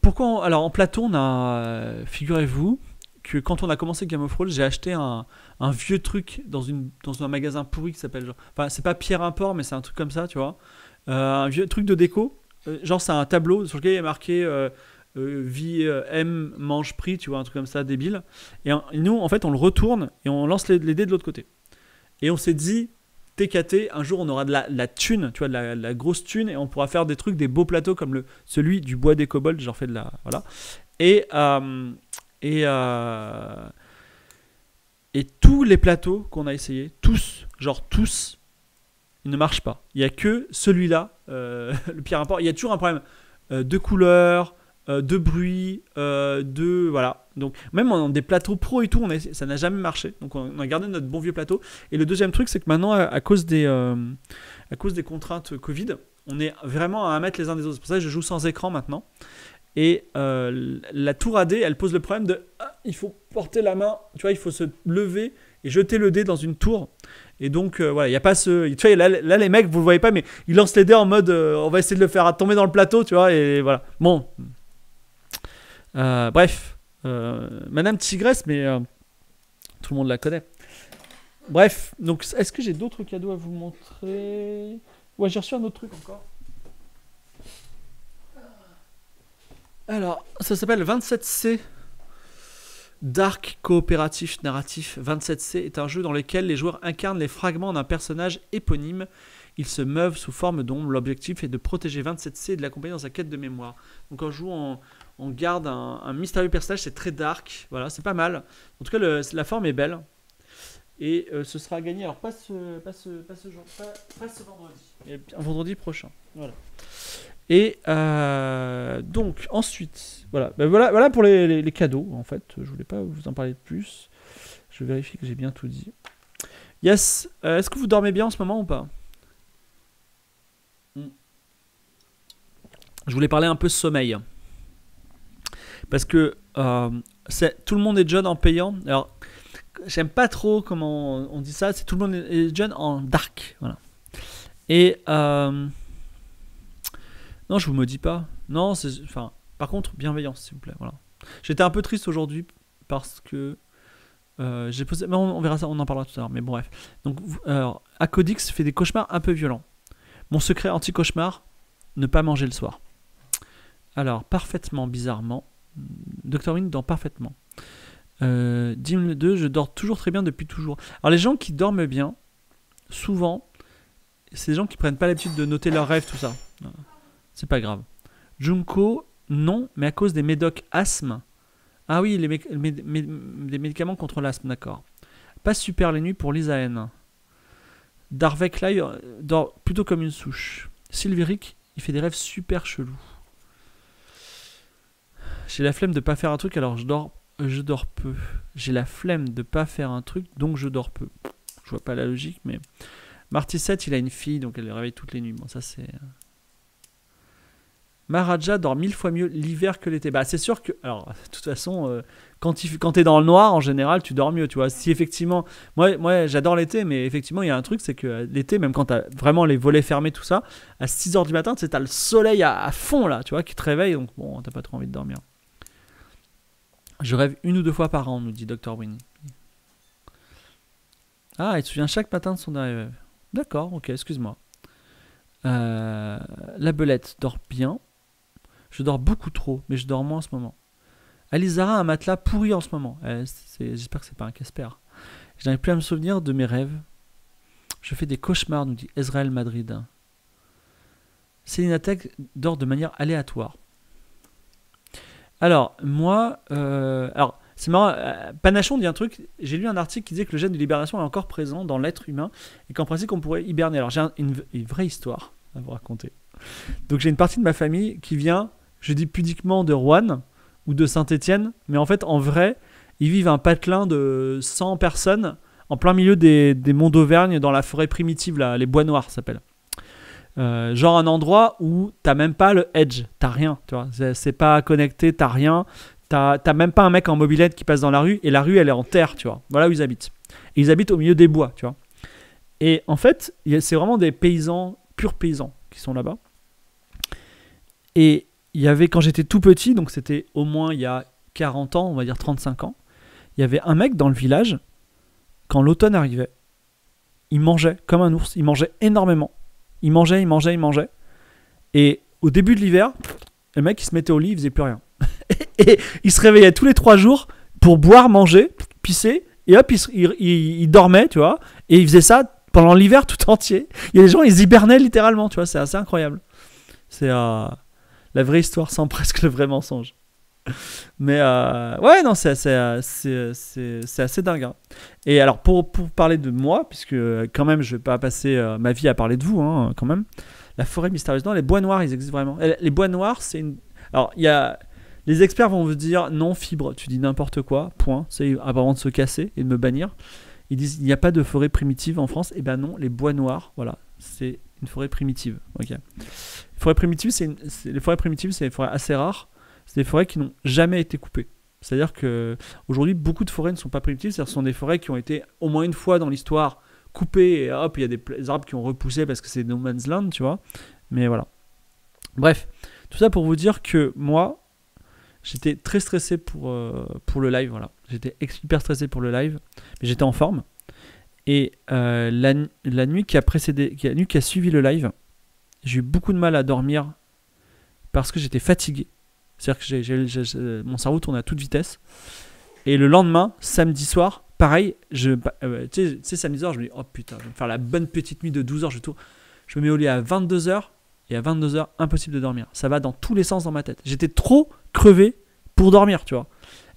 pourquoi on... Alors, en plateau, on a... figurez-vous que quand on a commencé Game of Thrones, j'ai acheté un vieux truc dans un magasin pourri qui s'appelle... Enfin, c'est pas Pierre Import, mais c'est un truc comme ça, tu vois. Un vieux truc de déco. Genre, c'est un tableau sur lequel il est marqué... vie, M, mange, prix, tu vois, un truc comme ça, débile. Et nous, en fait, on le retourne et on lance les dés de l'autre côté. Et on s'est dit, TKT, un jour, on aura de la thune, tu vois, de la grosse thune, et on pourra faire des trucs, des beaux plateaux comme celui du Bois des kobolds, j'en fais de la... Voilà. Et tous les plateaux qu'on a essayés, tous, ils ne marchent pas. Il n'y a que celui-là, le pire rapport. Il y a toujours un problème de couleur, de bruit, voilà. Donc, même dans des plateaux pro et tout, ça n'a jamais marché. Donc, on a gardé notre bon vieux plateau. Et le deuxième truc, c'est que maintenant, à cause des contraintes Covid, on est vraiment à 1 mètre les uns des autres. C'est pour ça que je joue sans écran maintenant. Et la tour AD, elle pose le problème de il faut porter la main, tu vois, il faut se lever et jeter le dé dans une tour. Et donc, voilà, il n'y a pas ce... Tu vois, là, les mecs, vous ne le voyez pas, mais ils lancent les dés en mode on va essayer de le faire tomber dans le plateau, tu vois, et voilà. Bon... bref, Madame Tigresse, mais tout le monde la connaît. Bref, donc est-ce que j'ai d'autres cadeaux à vous montrer? Ouais, j'ai reçu un autre truc encore. Alors, ça s'appelle 27C. Dark coopératif narratif. 27C est un jeu dans lequel les joueurs incarnent les fragments d'un personnage éponyme. Ils se meuvent sous forme d'ombre. L'objectif est de protéger 27C et de l'accompagner dans sa quête de mémoire. Donc en jouant... On garde un mystérieux personnage, c'est très dark, voilà, c'est pas mal. En tout cas, la forme est belle. Et ce sera gagné, alors pas ce vendredi, mais un vendredi prochain. Voilà. Et donc, ensuite, voilà, ben voilà pour les cadeaux, en fait. Je voulais pas vous en parler plus. Je vérifie que j'ai bien tout dit. Yes, est-ce que vous dormez bien en ce moment ou pas? Je voulais parler un peu sommeil. Parce que tout le monde est jeune en payant. Alors, j'aime pas trop comment on dit ça. C'est tout le monde est jeune en dark. Voilà. Et. Non, je vous maudis pas. Non, c'est. Enfin, par contre, bienveillance, s'il vous plaît. Voilà. J'étais un peu triste aujourd'hui parce que. J'ai posé. Mais on verra ça, on en parlera tout à l'heure. Mais bon, bref. Donc, Acodix fait des cauchemars un peu violents. Mon secret anti-cauchemar, ne pas manger le soir. Alors, parfaitement, bizarrement. Dr Win dort parfaitement. Dim 2, je dors toujours très bien depuis toujours. Alors les gens qui dorment bien, souvent, c'est des gens qui prennent pas l'habitude de noter leurs rêves, tout ça. C'est pas grave. Junko, non, mais à cause des médocs asthme. Ah oui, les médicaments contre l'asthme, d'accord. Pas super les nuits pour Lisa N. Darvec là, il dort plutôt comme une souche. Sylvéric, il fait des rêves super chelous. J'ai la flemme de pas faire un truc, alors je dors peu. J'ai la flemme de pas faire un truc, donc je dors peu. Je vois pas la logique, mais... Marty 7, il a une fille, donc elle le réveille toutes les nuits. Bon, ça c'est... Maharaja dort 1000 fois mieux l'hiver que l'été. Bah, c'est sûr que... Alors, de toute façon, quand t'es dans le noir, en général, tu dors mieux, tu vois. Si effectivement... Moi j'adore l'été, mais effectivement, il y a un truc, c'est que l'été, même quand t'as vraiment les volets fermés, tout ça, à 6 h du matin, tu sais, t'as le soleil à fond, là, tu vois, qui te réveille, donc bon, t'as pas trop envie de dormir. Je rêve 1 ou 2 fois par an, nous dit Dr Winnie. Ah, il se souvient chaque matin de son dernier rêve. D'accord, ok, excuse-moi. La belette dort bien. Je dors beaucoup trop, mais je dors moins en ce moment. Alizara a un matelas pourri en ce moment. J'espère que c'est pas un Casper. Je n'arrive plus à me souvenir de mes rêves. Je fais des cauchemars, nous dit Ezrael Madrid. Céline Tech dort de manière aléatoire. Alors, moi... alors, c'est marrant, Panachon dit un truc, j'ai lu un article qui disait que le gène de libération est encore présent dans l'être humain et qu'en principe, on pourrait hiberner. Alors, j'ai une vraie histoire à vous raconter. Donc, j'ai une partie de ma famille qui vient, je dis pudiquement, de Rouen ou de Saint-Étienne, mais en fait, en vrai, ils vivent un patelin de 100 personnes en plein milieu des monts d'Auvergne, dans la forêt primitive, là, les Bois Noirs s'appellent. Genre un endroit où t'as même pas le edge, t'as rien, tu vois, c'est pas connecté, t'as rien, t'as même pas un mec en mobilette qui passe dans la rue, et la rue elle est en terre, tu vois, voilà où ils habitent. Et ils habitent au milieu des bois, tu vois. Et en fait, c'est vraiment des paysans, purs paysans qui sont là-bas. Et il y avait, quand j'étais tout petit, donc c'était au moins il y a 40 ans, on va dire 35 ans, il y avait un mec dans le village, quand l'automne arrivait, il mangeait comme un ours, il mangeait énormément. Il mangeait. Et au début de l'hiver, le mec, il se mettait au lit, il faisait plus rien. Et il se réveillait tous les 3 jours pour boire, manger, pisser, et hop, il dormait, tu vois. Et il faisait ça pendant l'hiver tout entier. Il y a des gens, ils hibernaient littéralement, tu vois, c'est assez incroyable. C'est la vraie histoire sans presque le vrai mensonge. Mais ouais, non, c'est assez dingue, hein. Et alors, pour parler de moi, puisque quand même, je vais pas passer ma vie à parler de vous, hein, quand même. La forêt mystérieuse, non, les bois noirs, ils existent vraiment. Et les bois noirs, c'est une... Alors, il y a... Les experts vont vous dire, non, Fibre, tu dis n'importe quoi, point. C'est avant de se casser et de me bannir. Ils disent, il n'y a pas de forêt primitive en France. Eh ben non, les bois noirs, voilà, c'est une forêt primitive. Ok. Les forêts primitives, c'est des forêts assez rares. C'est des forêts qui n'ont jamais été coupées. C'est-à-dire qu'aujourd'hui, beaucoup de forêts ne sont pas primitives. C'est-à-dire que ce sont des forêts qui ont été, au moins une fois dans l'histoire, coupées. Et hop, il y a des arbres qui ont repoussé parce que c'est no man's land, tu vois. Mais voilà. Bref, tout ça pour vous dire que moi, j'étais très stressé pour le live. Voilà. J'étais hyper stressé pour le live. Mais j'étais en forme. Et la nuit qui a précédé, la nuit qui a suivi le live, j'ai eu beaucoup de mal à dormir parce que j'étais fatigué. C'est-à-dire que mon cerveau tourne à toute vitesse. Et le lendemain, samedi soir, pareil, tu sais, samedi soir, je me dis, oh putain, je vais me faire la bonne petite nuit de 12h, je me mets au lit à 22h, et à 22h, impossible de dormir. Ça va dans tous les sens dans ma tête. J'étais trop crevé pour dormir, tu vois.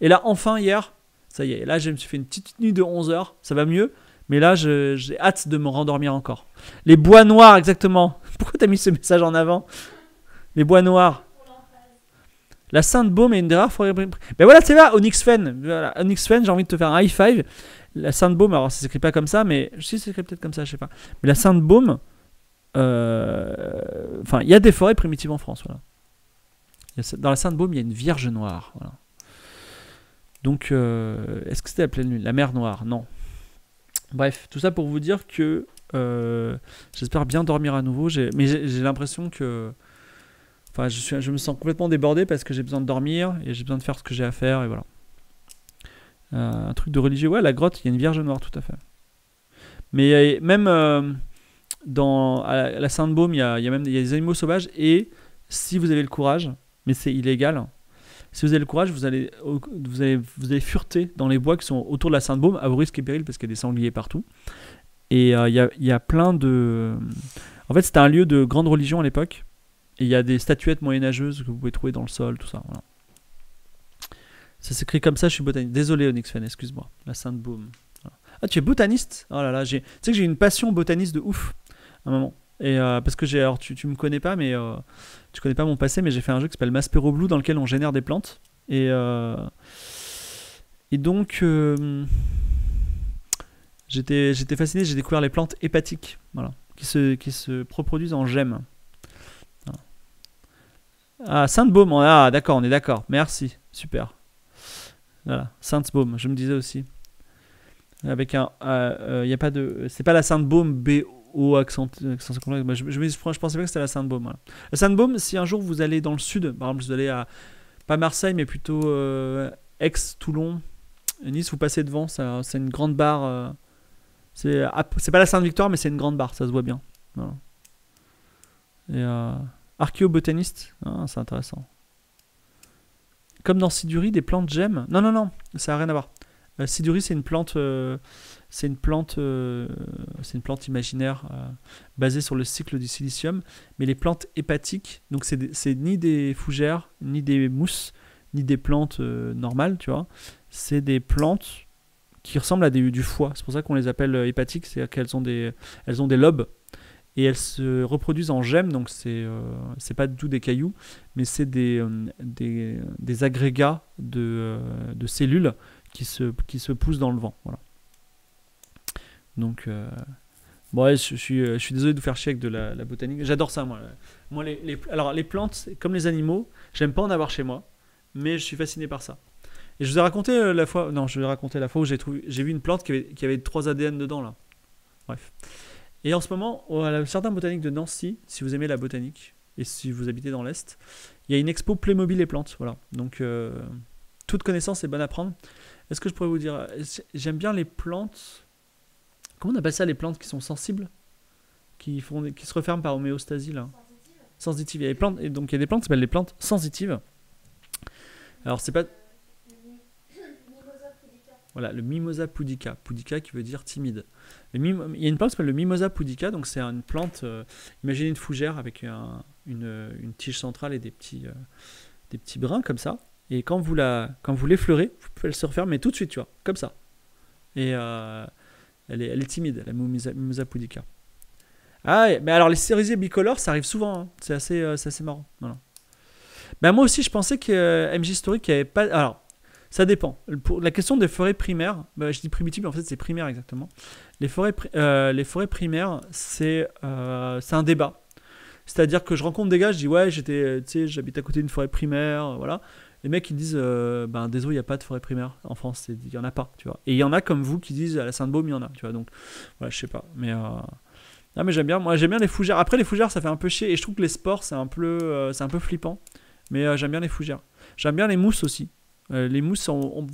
Et là, enfin, hier, ça y est, là, je me suis fait une petite nuit de 11h, ça va mieux, mais là, j'ai hâte de me rendormir encore. Les bois noirs, exactement. Pourquoi t'as mis ce message en avant? Les bois noirs. La Sainte-Baume est une des rares forêts. Ben voilà, c'est là, Onyxfen. Voilà, Onyxfen, j'ai envie de te faire un high five. La Sainte-Baume, alors ça s'écrit pas comme ça, mais si ça s'écrit peut-être comme ça, je sais pas. Mais la Sainte-Baume, enfin, il y a des forêts primitives en France, voilà. Dans la Sainte-Baume, il y a une Vierge noire, voilà. Donc, est-ce que c'était la pleine lune? La mer noire? Non. Bref, tout ça pour vous dire que j'espère bien dormir à nouveau, mais j'ai l'impression que... Enfin, je me sens complètement débordé parce que j'ai besoin de dormir et j'ai besoin de faire ce que j'ai à faire et voilà. Un truc de religieux, ouais, la grotte, il y a une Vierge noire, tout à fait. Mais même à la Sainte-Baume, il y a des animaux sauvages et si vous avez le courage, mais c'est illégal, hein, si vous avez le courage, vous allez fureter dans les bois qui sont autour de la Sainte-Baume à vos risques et périls parce qu'il y a des sangliers partout. Et il y a plein de... En fait, c'était un lieu de grande religion à l'époque. Et il y a des statuettes moyenâgeuses que vous pouvez trouver dans le sol, tout ça. Voilà. Ça s'écrit comme ça, je suis botaniste. Désolé, Onyxfen, excuse-moi. La Sainte-Baume. Voilà. Ah, tu es botaniste? Oh là là, tu sais que j'ai une passion botaniste de ouf, à un moment. Et parce que j'ai, alors tu me connais pas, mais tu connais pas mon passé, mais j'ai fait un jeu qui s'appelle Maspero Blue dans lequel on génère des plantes. Et donc, j'étais fasciné, j'ai découvert les plantes hépatiques, voilà, qui se reproduisent en gemmes. Ah, Sainte-Baume, ah d'accord, on est d'accord, merci, super. Voilà, Sainte-Baume, je me disais aussi. Avec un, il n'y a pas de, c'est pas la Sainte-Baume, B-O accent je pensais pas que c'était la Sainte-Baume. Voilà. La Sainte-Baume, si un jour vous allez dans le sud, par exemple vous allez à, pas Marseille, mais plutôt Aix, Toulon, Nice, vous passez devant, c'est une grande barre, c'est pas la Sainte-Victoire, mais c'est une grande barre, ça se voit bien. Voilà. Et... Archéobotaniste, ah, c'est intéressant. Comme dans Siduri, des plantes gemmes. Non, non, non, ça n'a rien à voir. Siduri, c'est une plante, imaginaire basée sur le cycle du silicium. Mais les plantes hépatiques, donc c'est ni des fougères, ni des mousses, ni des plantes normales, tu vois. C'est des plantes qui ressemblent à du foie. C'est pour ça qu'on les appelle hépatiques, c'est-à-dire qu'elles ont des lobes. Et elles se reproduisent en gemmes, donc c'est pas du tout des cailloux, mais c'est des agrégats de cellules qui se poussent dans le vent. Voilà. Donc, bon, ouais, je suis désolé de vous faire chier avec de la botanique. J'adore ça, moi. Moi alors, les plantes, comme les animaux, j'aime pas en avoir chez moi, mais je suis fasciné par ça. Et je vous ai raconté la fois, non, je vous ai raconté la fois où j'ai vu une plante qui avait 3 ADN dedans, là. Bref. Et en ce moment, à certains botaniques de Nancy, si vous aimez la botanique, et si vous habitez dans l'Est, Il y a une expo Playmobil et plantes, voilà. Donc, toute connaissance est bonne à prendre. Est-ce que je pourrais vous dire... J'aime bien les plantes... Comment on appelle ça, les plantes qui sont sensibles, qui se referment par homéostasie, là? Sensitives. Il y a des plantes, et donc il y a des plantes qui s'appellent les plantes sensitives. Alors, c'est pas... Mimosa pudica. Voilà, le Mimosa pudica. Pudica qui veut dire timide. Il y a une plante qui s'appelle le Mimosa pudica, donc c'est une plante... imaginez une fougère avec une tige centrale et des petits brins comme ça. Et quand vous l'effleurez, elle se referme, mais tout de suite, tu vois, comme ça. Et elle est timide, la Mimosa pudica. Ah, mais alors les cerisiers bicolores, ça arrive souvent, hein. C'est assez marrant. Voilà. Ben moi aussi, je pensais que MJ Story qui avait pas... Alors, ça dépend. Pour la question des forêts primaires, ben, je dis primitive, mais en fait, c'est primaire exactement. Les forêts primaires, c'est un débat. C'est-à-dire que je rencontre des gars, je dis, ouais, j'habite à côté d'une forêt primaire, voilà. Les mecs, ils disent, ben, désolé, il n'y a pas de forêt primaire en France, il n'y en a pas, tu vois. Et il y en a comme vous qui disent, à la Sainte-Baume, il y en a, tu vois. Donc, voilà, je sais pas, mais... Ah, mais j'aime bien, moi j'aime bien les fougères. Après les fougères ça fait un peu chier et je trouve que les sports c'est un peu flippant. Mais j'aime bien les fougères. J'aime bien les mousses aussi. Les mousses, vous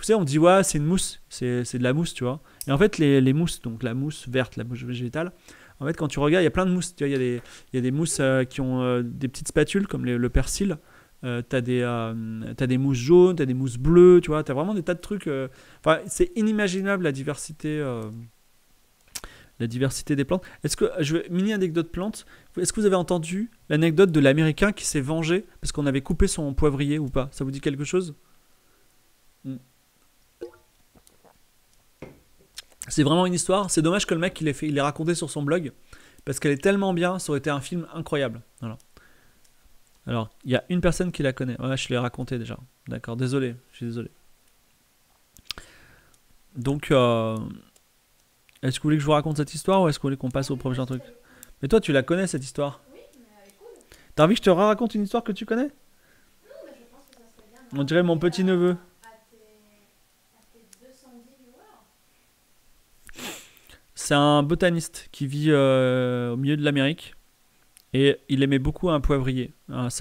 savez on dit ouais c'est une mousse, c'est de la mousse tu vois. Et en fait les mousses, donc la mousse verte, la mousse végétale, en fait quand tu regardes il y a plein de mousses. Tu vois, il y a des mousses qui ont des petites spatules comme le persil. T'as des mousses jaunes, t'as des mousses bleues, tu vois. T'as vraiment des tas de trucs. Enfin c'est inimaginable la diversité. La diversité des plantes. Est-ce que je vais mini anecdote plante. Est-ce que vous avez entendu l'anecdote de l'Américain qui s'est vengé parce qu'on avait coupé son poivrier ou pas? Ça vous dit quelque chose? C'est vraiment une histoire. C'est dommage que le mec il l'ait raconté sur son blog parce qu'elle est tellement bien. Ça aurait été un film incroyable. Voilà. Alors il y a une personne qui la connaît. Ouais, je l'ai raconté déjà. D'accord. Désolé. Je suis désolé. Donc est-ce que vous voulez que je vous raconte cette histoire ou est-ce que vous voulez qu'on passe au prochain truc? Mais toi, tu la connais cette histoire? Oui, mais elle est cool. T'as envie que je te raconte une histoire que tu connais? Non, mais je pense que ça serait bien. On dirait mon petit neveu. À tes 210 viewers. C'est un botaniste qui vit au milieu de l'Amérique et il aimait beaucoup un poivrier. Alors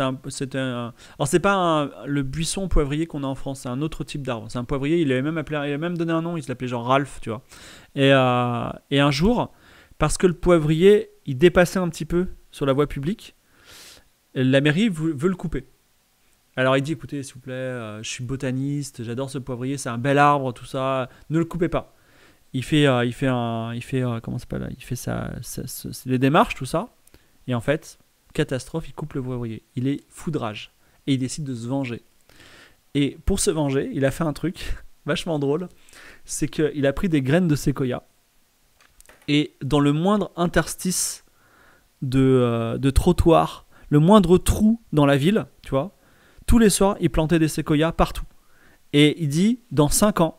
c'est pas le buisson poivrier qu'on a en France, c'est un autre type d'arbre. C'est un poivrier, il avait même donné un nom, il se l'appelait genre Ralph, tu vois. Et un jour, parce que le poivrier, il dépassait un petit peu sur la voie publique, la mairie veut le couper. Alors il dit, écoutez, s'il vous plaît, je suis botaniste, j'adore ce poivrier, c'est un bel arbre, tout ça, ne le coupez pas. Il fait les démarches, tout ça, et en fait... catastrophe, il coupe le poivrier. Il est fou de rage. Et il décide de se venger. Et pour se venger, il a fait un truc vachement drôle. C'est qu'il a pris des graines de séquoia. Et dans le moindre interstice de trottoir, le moindre trou dans la ville, tu vois, tous les soirs, il plantait des séquoias partout. Et il dit, dans 5 ans,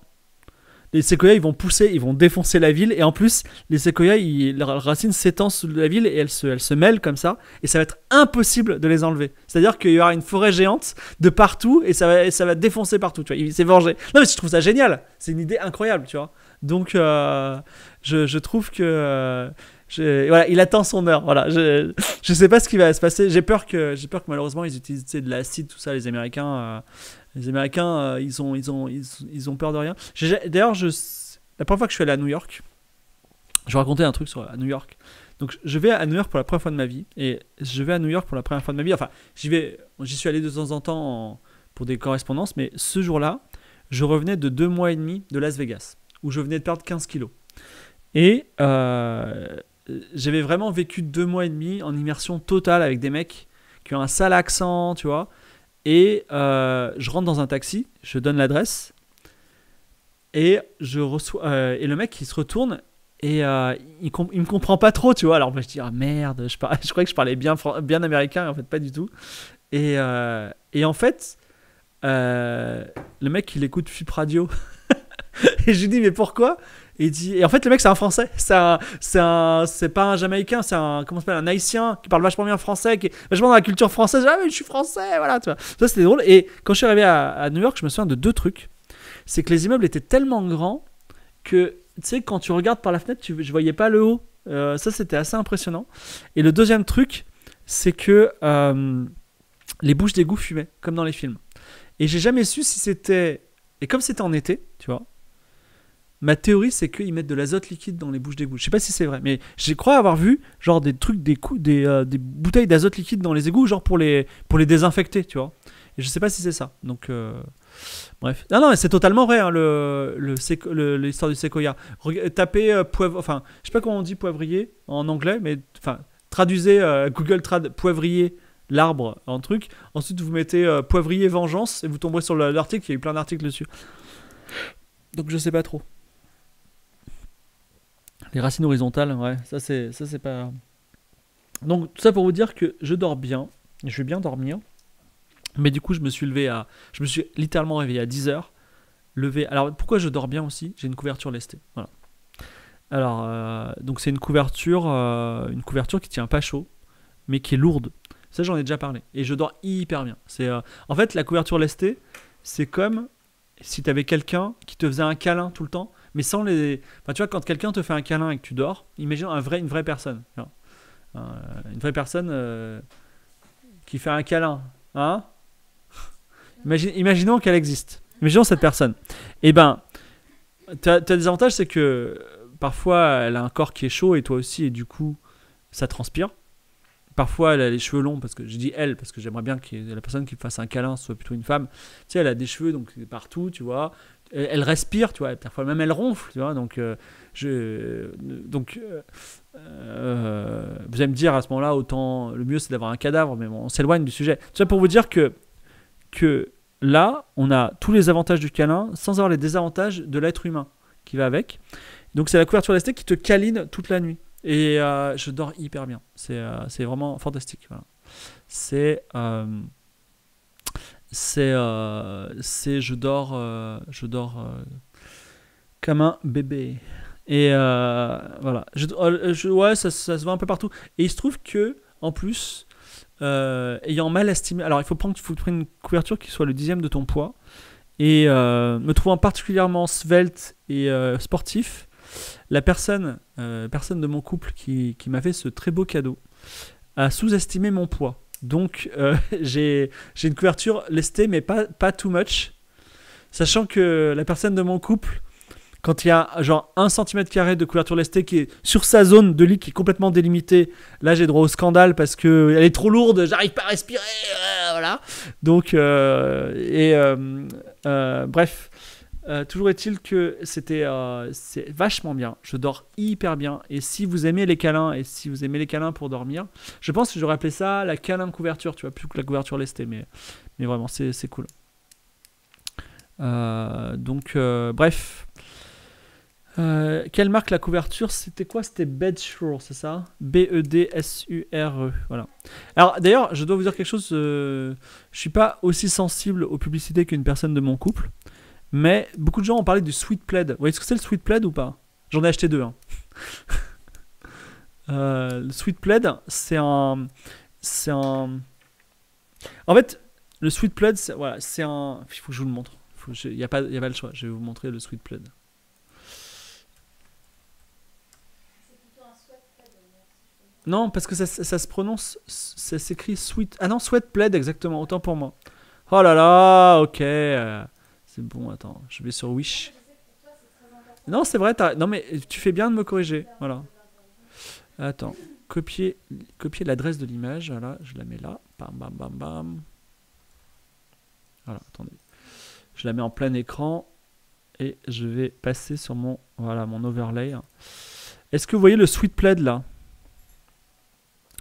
les séquoias, ils vont pousser, ils vont défoncer la ville. Et en plus, les séquoias, leurs racines s'étendent sous la ville et elles se mêlent comme ça. Et ça va être impossible de les enlever. C'est-à-dire qu'il y aura une forêt géante de partout et ça va défoncer partout. Tu vois, il s'est vengé. Non, mais je trouve ça génial. C'est une idée incroyable, tu vois. Donc, je trouve que... voilà, il attend son heure. Voilà, je sais pas ce qui va se passer. J'ai peur que malheureusement, ils utilisent de l'acide, tout ça, les Américains... Les Américains, ils ont peur de rien. D'ailleurs, la première fois que je suis allé à New York, je racontais un truc sur à New York. Donc, je vais à New York pour la première fois de ma vie. Enfin, j'y suis allé de temps en temps pour des correspondances. Mais ce jour-là, je revenais de 2 mois et demi de Las Vegas, où je venais de perdre 15 kilos. Et j'avais vraiment vécu 2 mois et demi en immersion totale avec des mecs qui ont un sale accent, tu vois. Et je rentre dans un taxi, je donne l'adresse et le mec il se retourne et il me comprend pas trop, tu vois. Alors moi je dis ah merde, je croyais que je parlais bien américain et en fait pas du tout. Et en fait le mec il écoute FIP Radio et je lui dis mais pourquoi? Et il dit et en fait le mec c'est un français, c'est pas un jamaïcain, c'est un comment s'appelle un haïtien qui parle vachement bien français, qui est vachement dans la culture française. Ah mais je suis français, voilà tu vois. Ça c'était drôle. Et quand je suis arrivé à New York, je me souviens de 2 trucs. C'est que les immeubles étaient tellement grands que tu sais quand tu regardes par la fenêtre, je voyais pas le haut. Ça c'était assez impressionnant. Et le deuxième truc, c'est que les bouches d'égout fumaient, comme dans les films. Et j'ai jamais su si c'était... Et comme c'était en été, tu vois, ma théorie, c'est qu'ils mettent de l'azote liquide dans les bouches d'égout. Je sais pas si c'est vrai, mais je crois avoir vu genre des trucs, des bouteilles d'azote liquide dans les égouts, genre pour les désinfecter, tu vois. Et je sais pas si c'est ça. Donc, bref. Ah non, mais c'est totalement vrai, hein, l'histoire du séquoia. Tapez poivre... Enfin, je sais pas comment on dit poivrier en anglais, mais enfin, traduisez Google Trad poivrier... l'arbre en truc, ensuite vous mettez poivrier vengeance et vous tomberez sur l'article, il y a eu plein d'articles dessus. Donc je sais pas trop. Les racines horizontales, ouais, ça c'est pas... Donc tout ça pour vous dire que je dors bien, je vais bien dormir, mais du coup je me suis littéralement réveillé à 10h, levé... Alors pourquoi je dors bien aussi? J'ai une couverture lestée, voilà. Alors, donc c'est une couverture qui tient pas chaud, mais qui est lourde. Ça, j'en ai déjà parlé. Et je dors hyper bien. En fait, la couverture lestée, c'est comme si tu avais quelqu'un qui te faisait un câlin tout le temps, mais sans les... Enfin, tu vois, quand quelqu'un te fait un câlin et que tu dors, imagine une vraie personne. Genre, une vraie personne qui fait un câlin. Hein? Imaginons qu'elle existe. Imaginons cette personne. Eh ben, t'as des avantages, c'est que parfois, elle a un corps qui est chaud et toi aussi, et du coup, ça transpire. Parfois, elle a les cheveux longs, parce que je dis elle, parce que j'aimerais bien que la personne qui me fasse un câlin soit plutôt une femme. Tu sais, elle a des cheveux donc partout, tu vois. Elle respire, tu vois. Parfois même elle ronfle, tu vois. Donc, vous allez me dire à ce moment-là, autant le mieux c'est d'avoir un cadavre, mais bon, on s'éloigne du sujet. Tout ça pour vous dire que là, on a tous les avantages du câlin sans avoir les désavantages de l'être humain qui va avec. Donc, c'est la couverture lestée qui te câline toute la nuit. Et je dors hyper bien. C'est vraiment fantastique. Voilà. Je dors comme un bébé. Et voilà. Ouais, ça se voit un peu partout. Et il se trouve que, en plus, ayant mal estimé... Alors, il faut prendre une couverture qui soit le 10e de ton poids. Et me trouvant particulièrement svelte et sportif, la personne de mon couple qui m'a fait ce très beau cadeau a sous-estimé mon poids. Donc, j'ai une couverture lestée, mais pas too much. Sachant que la personne de mon couple, quand il y a genre 1 cm² de couverture lestée qui est sur sa zone de lit qui est complètement délimitée, là, j'ai droit au scandale parce qu'elle est trop lourde, j'arrive pas à respirer, voilà. Donc, bref... toujours est-il que c'est vachement bien, je dors hyper bien, et si vous aimez les câlins pour dormir, je pense que j'aurais appelé ça la câlin couverture, tu vois, plus que la couverture lestée, mais vraiment c'est cool. Bref, quelle marque la couverture? C'était quoi? C'était Bedsure, c'est ça? B-E-D-S-U-R-E. Voilà. Alors d'ailleurs, je dois vous dire quelque chose, je suis pas aussi sensible aux publicités qu'une personne de mon couple. Mais beaucoup de gens ont parlé du Sweat plaid. Vous voyez ce que c'est le Sweat plaid ou pas? J'en ai acheté 2. Hein. Le Sweat plaid, c'est un... En fait, le Sweat plaid, c'est voilà, un... Il faut que je vous le montre. Il n'y a pas le choix. Je vais vous montrer le Sweat plaid. Non, parce que ça se prononce... Ça s'écrit Sweat... Ah non, Sweat plaid, exactement. Autant pour moi. Oh là là, ok. C'est bon, attends, je vais sur Wish. Non, c'est vrai, non, mais tu fais bien de me corriger. Voilà. Attends, copier l'adresse de l'image. Voilà, je la mets là. Bam, bam, bam, bam. Voilà, attendez. Je la mets en plein écran et je vais passer sur mon overlay. Est-ce que vous voyez le Sweat plaid là?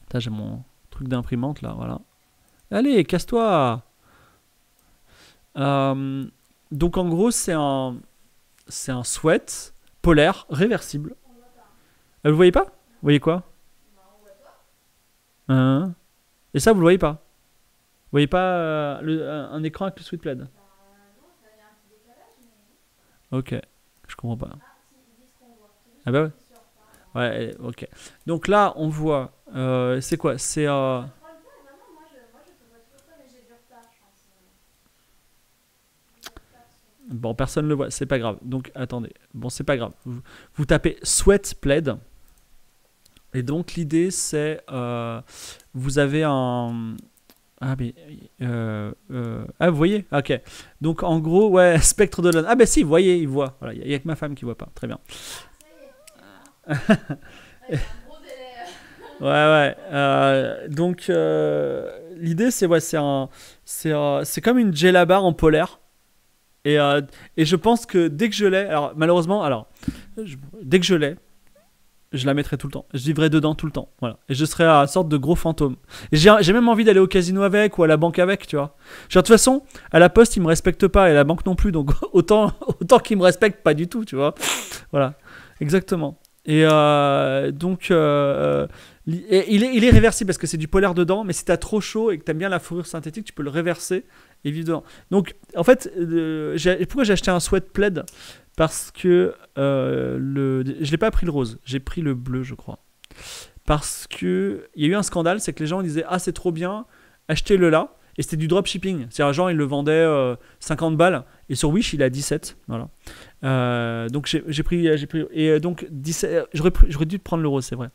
Putain, j'ai mon truc d'imprimante là, voilà. Allez, casse-toi. Donc en gros c'est un sweat polaire réversible. Vous le voyez pas? Vous voyez quoi? Hein? Et ça vous le voyez pas? Vous voyez pas un écran avec le sweat plaid? Ok, je comprends pas. Ah bah ouais. Ouais, ok. Donc là on voit c'est quoi? C'est bon, personne le voit, c'est pas grave. Donc, attendez. Bon, c'est pas grave. Vous tapez Sweat plaid. Et donc, l'idée, c'est... vous avez un... Ah, mais... ah, vous voyez? Ok. Donc, en gros, ouais, spectre de l'âne. Ah, ben si, vous voyez, il voit. Voilà, il n'y a que ma femme qui voit pas. Très bien. Ah, ça y est. Ouais, ouais. Donc, l'idée, c'est ouais, c'est comme une Jellaba en polaire. Et je pense que dès que je l'ai... Alors, malheureusement, alors, dès que je l'ai, je la mettrai tout le temps. Je vivrai dedans tout le temps. Voilà. Et je serai à une sorte de gros fantôme. J'ai même envie d'aller au casino avec ou à la banque avec, tu vois. Genre, de toute façon, à la poste, ils me respectent pas et à la banque non plus. Donc, autant qu'ils me respectent pas du tout, tu vois. Voilà. Exactement. Et donc... Et il est réversible parce que c'est du polaire dedans, mais si t'as trop chaud et que t'aimes bien la fourrure synthétique, tu peux le réverser et vivre dedans. Donc, en fait, pourquoi j'ai acheté un sweat plaid? Parce que je l'ai pas pris le rose, j'ai pris le bleu, je crois. Parce que il y a eu un scandale, c'est que les gens disaient ah c'est trop bien, achetez-le là, et c'était du dropshipping. C'est-à-dire genre ils le vendaient 50 balles et sur Wish il a 17, voilà. Donc j'ai pris et donc j'aurais dû prendre le rose, c'est vrai.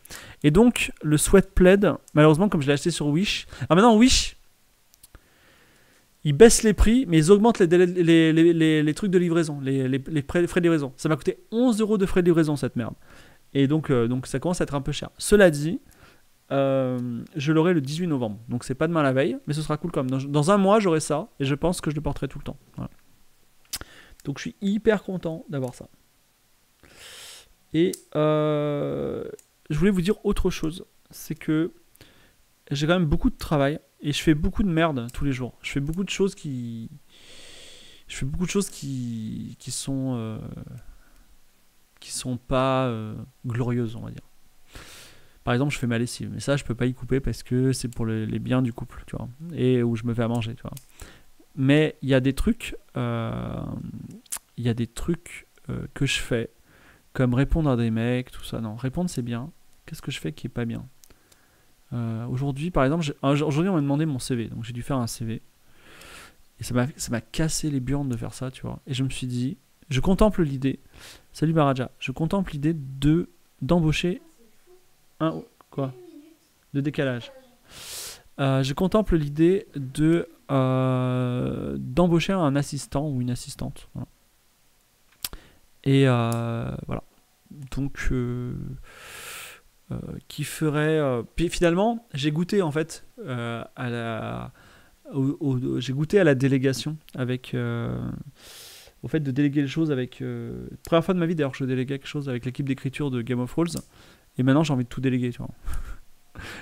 Et donc le sweat plaid, malheureusement comme je l'ai acheté sur Wish, alors maintenant Wish ils baissent les prix mais ils augmentent les trucs de livraison, les frais de livraison. Ça m'a coûté 11 € de frais de livraison cette merde. Et donc ça commence à être un peu cher. Cela dit, je l'aurai le 18 novembre, donc c'est pas demain la veille, mais ce sera cool quand même. Dans un mois j'aurai ça et je pense que je le porterai tout le temps. Voilà. Donc je suis hyper content d'avoir ça. Et je voulais vous dire autre chose, c'est que j'ai quand même beaucoup de travail et je fais beaucoup de merde tous les jours. Je fais beaucoup de choses qui, sont, pas glorieuses, on va dire. Par exemple, je fais ma lessive, mais ça je peux pas y couper parce que c'est pour les biens du couple, tu vois, et où je me fais à manger, tu vois. Mais il y a des trucs, que je fais, comme répondre à des mecs, tout ça. Non, répondre c'est bien. Qu'est-ce que je fais qui est pas bien? Aujourd'hui, par exemple, aujourd'hui on m'a demandé mon CV, donc j'ai dû faire un CV. Et ça m'a cassé les burnes de faire ça, tu vois. Et je me suis dit, je contemple l'idée. Salut Baraja, je contemple l'idée d'embaucher un quoi de décalage. Je contemple l'idée de d'embaucher un assistant ou une assistante, voilà. Et voilà, donc qui ferait puis finalement j'ai goûté en fait j'ai goûté à la délégation avec au fait de déléguer les choses avec première fois de ma vie d'ailleurs je déléguais quelque chose avec l'équipe d'écriture de Game of Thrones et maintenant j'ai envie de tout déléguer, tu vois.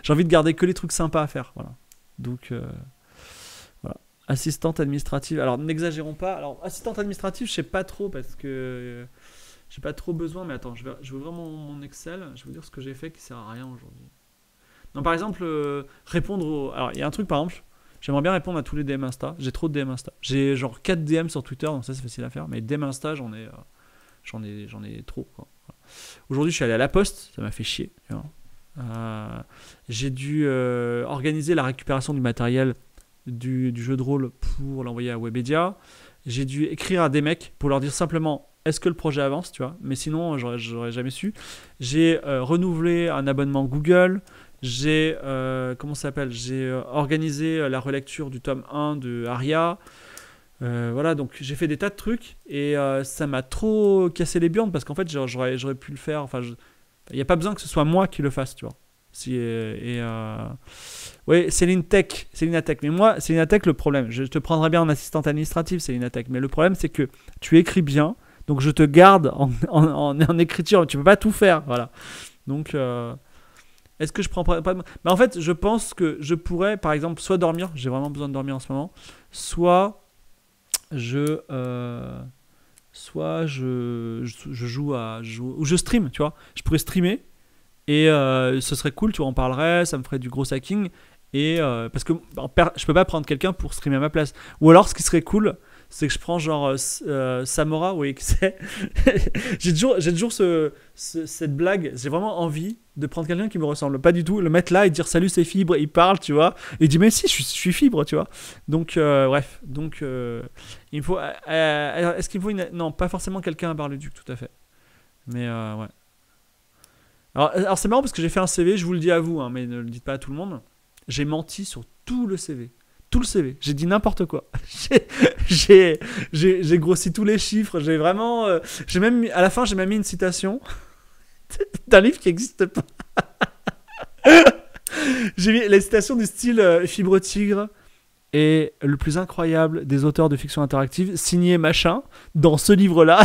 J'ai envie de garder que les trucs sympas à faire, voilà. Donc assistante administrative, alors n'exagérons pas. Alors assistante administrative, je sais pas trop parce que j'ai pas trop besoin. Mais attends, je veux vraiment mon Excel. Je vais vous dire ce que j'ai fait qui sert à rien aujourd'hui. Non, par exemple, répondre aux... Alors il y a un truc, par exemple, j'aimerais bien répondre à tous les DM Insta. J'ai trop de DM Insta. J'ai genre 4 DM sur Twitter, donc ça c'est facile à faire. Mais DM Insta, j'en ai trop, quoi. Voilà. Aujourd'hui, je suis allé à la poste, ça m'a fait chier. J'ai dû organiser la récupération du matériel. Du jeu de rôle pour l'envoyer à Webédia. J'ai dû écrire à des mecs pour leur dire simplement est-ce que le projet avance, tu vois, mais sinon j'aurais jamais su. J'ai renouvelé un abonnement Google. J'ai comment ça s'appelle, j'ai organisé la relecture du tome 1 de Aria. Voilà, donc j'ai fait des tas de trucs et ça m'a trop cassé les burnes parce qu'en fait j'aurais pu le faire, enfin il n'y a pas besoin que ce soit moi qui le fasse, tu vois. Oui, Céline Tech. Mais moi, Céline Tech, le problème, je te prendrais bien en assistante administrative, Céline Tech. Mais le problème, c'est que tu écris bien, donc je te garde en écriture. Tu peux pas tout faire, voilà. Donc, est-ce que je prends pas... Mais en fait, je pense que je pourrais, par exemple, soit dormir, j'ai vraiment besoin de dormir en ce moment, soit je joue à... ou je stream, tu vois. Je pourrais streamer. Et ce serait cool, tu en parlerais, ça me ferait du gros hacking. Et parce que je peux pas prendre quelqu'un pour streamer à ma place. Ou alors, ce qui serait cool, c'est que je prends genre Samora, vous voyez que c'est. J'ai toujours cette blague. J'ai vraiment envie de prendre quelqu'un qui me ressemble pas du tout, le mettre là et dire salut, c'est Fibre. Il parle, tu vois. Et il dit mais si, je suis Fibre, tu vois. Donc bref, donc il me faut. Est-ce qu'il me faut une... Non, pas forcément quelqu'un à Bar-le-Duc, tout à fait. Mais ouais. Alors c'est marrant parce que j'ai fait un CV, je vous le dis à vous, hein, mais ne le dites pas à tout le monde. J'ai menti sur tout le CV. tout le CV. J'ai dit n'importe quoi. J'ai grossi tous les chiffres. J'ai vraiment... même, à la fin, j'ai même mis une citation d'un livre qui n'existe pas. J'ai mis la citation du style Fibre Tigre est le plus incroyable des auteurs de fiction interactive, signé machin, dans ce livre-là.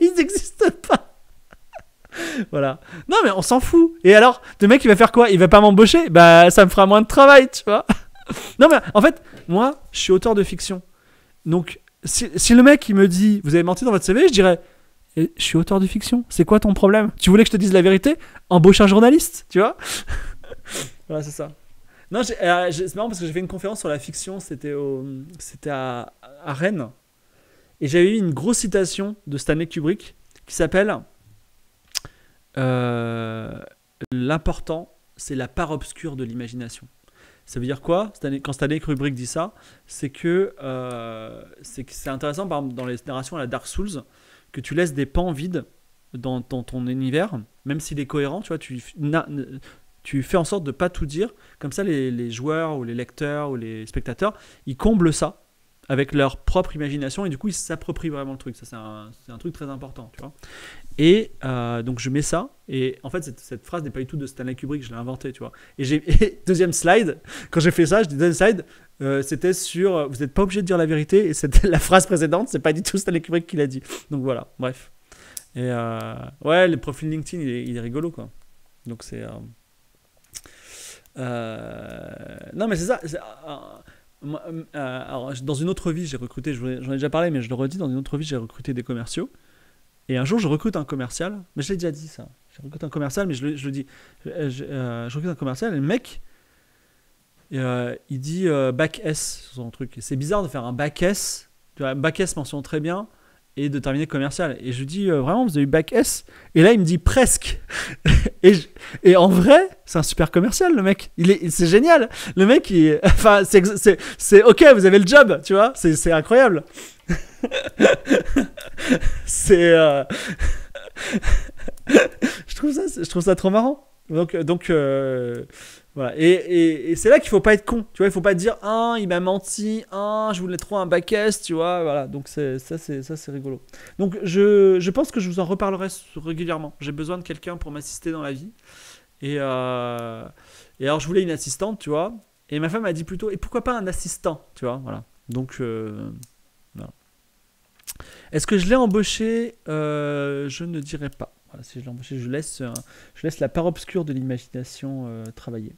Ils n'existent pas. Voilà. Non, mais on s'en fout. Et alors, le mec, il va faire quoi? Il va pas m'embaucher? Bah, ça me fera moins de travail, tu vois. Non, mais en fait, moi, je suis auteur de fiction. Donc, si le mec, il me dit, vous avez menti dans votre CV, je dirais, je suis auteur de fiction. C'est quoi ton problème? Tu voulais que je te dise la vérité? Embauche un journaliste, tu vois. Voilà, c'est ça. Non, c'est marrant parce que j'ai fait une conférence sur la fiction, c'était à Rennes. Et j'avais eu une grosse citation de Stanley Kubrick qui s'appelle « L'important, c'est la part obscure de l'imagination ». Ça veut dire quoi? Quand Stanley Kubrick dit ça, c'est que c'est intéressant, par exemple, dans les narrations à la Dark Souls, que tu laisses des pans vides dans ton univers, même s'il est cohérent, tu vois, tu fais en sorte de ne pas tout dire. Comme ça, les joueurs ou les lecteurs ou les spectateurs, ils comblent ça avec leur propre imagination et du coup, ils s'approprient vraiment le truc. Ça, c'est un truc très important, tu vois. Et donc, je mets ça. Et en fait, cette phrase n'est pas du tout de Stanley Kubrick, je l'ai inventée, tu vois. Et deuxième slide, quand j'ai fait ça, je dis deuxième slide, c'était sur « Vous n'êtes pas obligé de dire la vérité » et c'était la phrase précédente, c'est pas du tout Stanley Kubrick qui l'a dit. Donc voilà, bref. Et ouais, le profil LinkedIn, il est rigolo, quoi. Donc, c'est... non, mais c'est ça... alors, dans une autre vie, j'ai recruté, j'en ai déjà parlé, mais je le redis, dans une autre vie, j'ai recruté des commerciaux. Et un jour, je recrute un commercial, mais je l'ai déjà dit ça. Je recrute un commercial, mais je le dis. Je recrute un commercial, et le mec, il dit bac S, son truc. C'est bizarre de faire un bac S, tu vois, bac S mentionne très bien, et de terminer commercial. Et je lui dis, vraiment, vous avez eu bac S? Et là, il me dit presque. Et en vrai, c'est un super commercial, le mec. C'est génial. Le mec, enfin, c'est OK, vous avez le job, tu vois. C'est incroyable. C'est... je trouve ça trop marrant. Donc voilà. Et c'est là qu'il ne faut pas être con. Tu vois, il ne faut pas dire, il m'a menti, je voulais trop un back-ass, tu vois. Voilà. Donc ça, c'est rigolo. Donc je pense que je vous en reparlerai régulièrement. J'ai besoin de quelqu'un pour m'assister dans la vie. Et alors, je voulais une assistante, tu vois. Et ma femme a dit plutôt, et pourquoi pas un assistant, tu vois. Voilà. Donc... voilà. Est-ce que je l'ai embauché? Je ne dirais pas. Voilà, si je l'ai embauché, je laisse la part obscure de l'imagination travailler.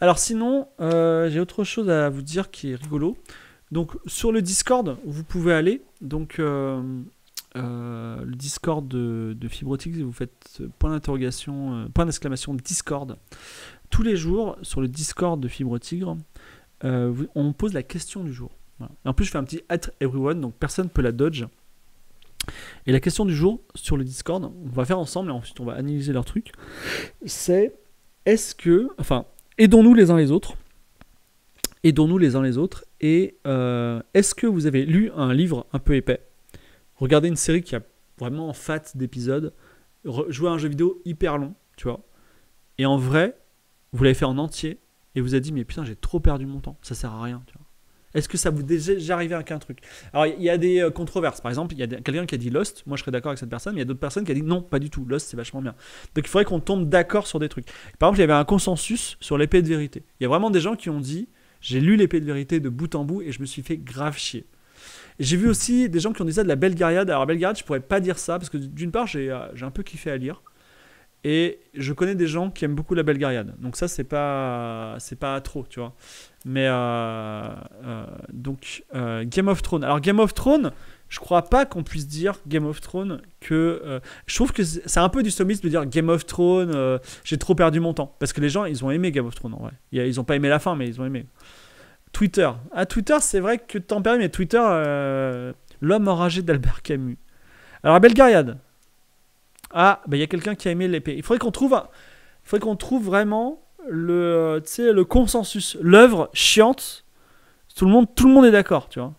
Alors sinon, j'ai autre chose à vous dire qui est rigolo. Donc sur le Discord, vous pouvez aller. Donc le Discord de Fibre Tigre, vous faites point d'exclamation Discord. Tous les jours, sur le Discord de Fibre Tigre, on pose la question du jour. Voilà. En plus, je fais un petit @everyone, donc personne ne peut la dodge. Et la question du jour sur le Discord, on va faire ensemble et ensuite on va analyser leur truc. C'est aidons-nous les uns les autres. Aidons-nous les uns les autres. Et est-ce que vous avez lu un livre un peu épais? Regardez une série qui a vraiment en fat d'épisodes. Jouez à un jeu vidéo hyper long, tu vois. Et en vrai, vous l'avez fait en entier et vous avez dit, mais putain, j'ai trop perdu mon temps, ça sert à rien, tu vois. Est-ce que ça vous est déjà arrivé avec un truc? Alors, il y a des controverses. Par exemple, il y a quelqu'un qui a dit Lost. Moi, je serais d'accord avec cette personne. Mais il y a d'autres personnes qui a dit non, pas du tout. Lost, c'est vachement bien. Donc, il faudrait qu'on tombe d'accord sur des trucs. Par exemple, il y avait un consensus sur l'épée de vérité. Il y a vraiment des gens qui ont dit, j'ai lu l'épée de vérité de bout en bout et je me suis fait grave chier. J'ai vu aussi des gens qui ont dit ça de la Belgariade. Alors, la Belgariade, je ne pourrais pas dire ça parce que d'une part, j'ai un peu kiffé à lire. Et je connais des gens qui aiment beaucoup la Belgariade. Donc ça, c'est pas trop, tu vois. Mais donc Game of Thrones. Alors Game of Thrones, je crois pas qu'on puisse dire Game of Thrones que... je trouve que c'est un peu du sommisme de dire Game of Thrones, j'ai trop perdu mon temps. Parce que les gens, ils ont aimé Game of Thrones en vrai. Ils ont pas aimé la fin, mais ils ont aimé. Twitter. Ah, Twitter, c'est vrai que t'en perds, mais Twitter, l'homme enragé d'Albert Camus. Alors la Belgariade. Ah, bah il y a quelqu'un qui a aimé l'épée. Il faudrait qu'on trouve, vraiment le consensus. L'œuvre chiante, tout le monde est d'accord, tu vois.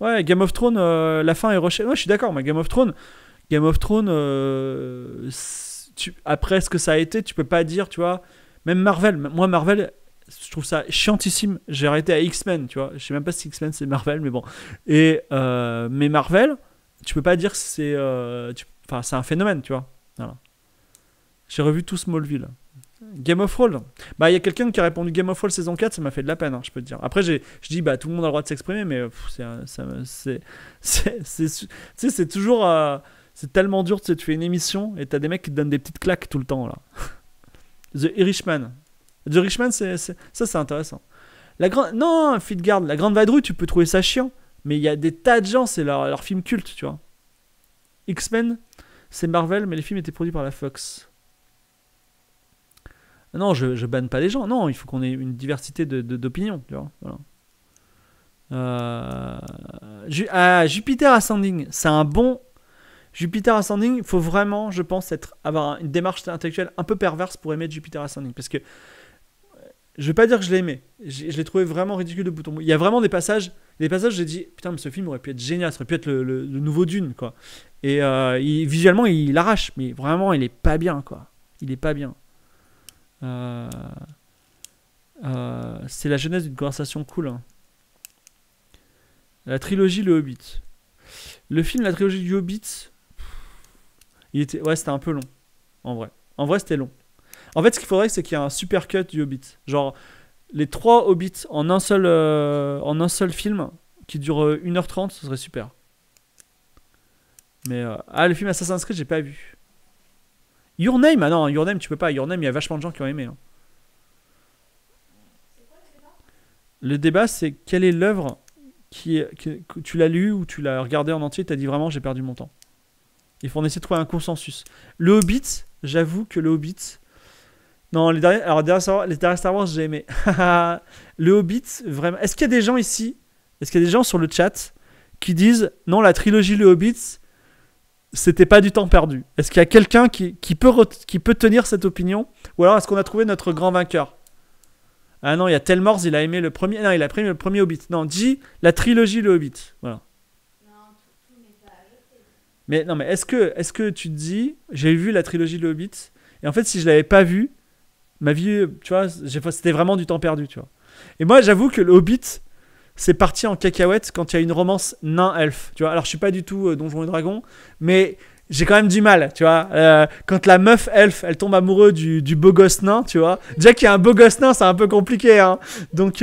Ouais, Game of Thrones, la fin est rushée. Ouais, je suis d'accord, mais Game of Thrones, après ce que ça a été, tu peux pas dire, tu vois. Même Marvel, moi Marvel, je trouve ça chiantissime. J'ai arrêté à X-Men, tu vois. Je sais même pas si X-Men c'est Marvel, mais bon. Et mais Marvel, tu peux pas dire que c'est, enfin c'est un phénomène, tu vois. Voilà. J'ai revu tout Smallville. Game of Thrones. Bah, il y a quelqu'un qui a répondu Game of Thrones saison 4, ça m'a fait de la peine, hein, je peux te dire. Après, je dis, bah, tout le monde a le droit de s'exprimer, mais c'est toujours. C'est tellement dur, tu sais, tu fais une émission et t'as des mecs qui te donnent des petites claques tout le temps, là. The Irishman. The Irishman, ça, c'est intéressant. La grande. Non, Fitgard, La Grande Vadrouille, tu peux trouver ça chiant, mais il y a des tas de gens, c'est leur film culte, tu vois. X-Men, c'est Marvel, mais les films étaient produits par la Fox. Non, je banne pas les gens. Non, il faut qu'on ait une diversité d'opinions. Voilà. Jupiter Ascending, c'est un bon... Jupiter Ascending, il faut vraiment, je pense, avoir une démarche intellectuelle un peu perverse pour aimer Jupiter Ascending. Parce que, je vais pas dire que je l'ai aimé. Je l'ai trouvé vraiment ridicule de bout en bout. Il y a vraiment des passages où j'ai dit, putain, mais ce film aurait pu être génial, ça aurait pu être le nouveau Dune, quoi. Et visuellement, il arrache, mais vraiment, il est pas bien, quoi. Il est pas bien. C'est la jeunesse d'une conversation cool, hein. La trilogie Le Hobbit, le film, la trilogie du Hobbit, ouais, c'était un peu long en vrai, c'était long. En fait, ce qu'il faudrait, c'est qu'il y ait un super cut du Hobbit, genre les 3 Hobbits en un seul film qui dure 1h30, ce serait super. Mais le film Assassin's Creed, j'ai pas vu. Your Name, ah non, Your Name, tu peux pas. Your Name, il y a vachement de gens qui ont aimé, hein. Le débat, c'est quelle est l'œuvre que tu l'as lue ou tu l'as regardée en entier, t'as dit vraiment j'ai perdu mon temps. Il faut en essayer de trouver un consensus. Le Hobbit, j'avoue que le Hobbit... Non, les derniers Star Wars, j'ai aimé. Le Hobbit, vraiment... Est-ce qu'il y a des gens ici, est-ce qu'il y a des gens sur le chat qui disent non, la trilogie Le Hobbit... c'était pas du temps perdu. Est-ce qu'il y a quelqu'un qui peut tenir cette opinion? Ou alors est-ce qu'on a trouvé notre grand vainqueur? Ah non, il y a Telmors, il a aimé le premier... Non, il a pris le premier Hobbit. Non, dis la trilogie Le Hobbit. Voilà. Non, tout n'est pas ajouté. Mais non, mais est-ce que tu te dis, j'ai vu la trilogie Le Hobbit, et en fait, si je l'avais pas vu, ma vie, tu vois, c'était vraiment du temps perdu, tu vois. Et moi, j'avoue que Le Hobbit, c'est parti en cacahuète quand il y a une romance nain-elfe, tu vois. Alors, je suis pas du tout Donjons et Dragons, mais j'ai quand même du mal, tu vois. Quand la meuf elfe, elle tombe amoureuse du beau gosse nain, tu vois. Déjà qu'il y a un beau gosse nain, c'est un peu compliqué, hein. Donc,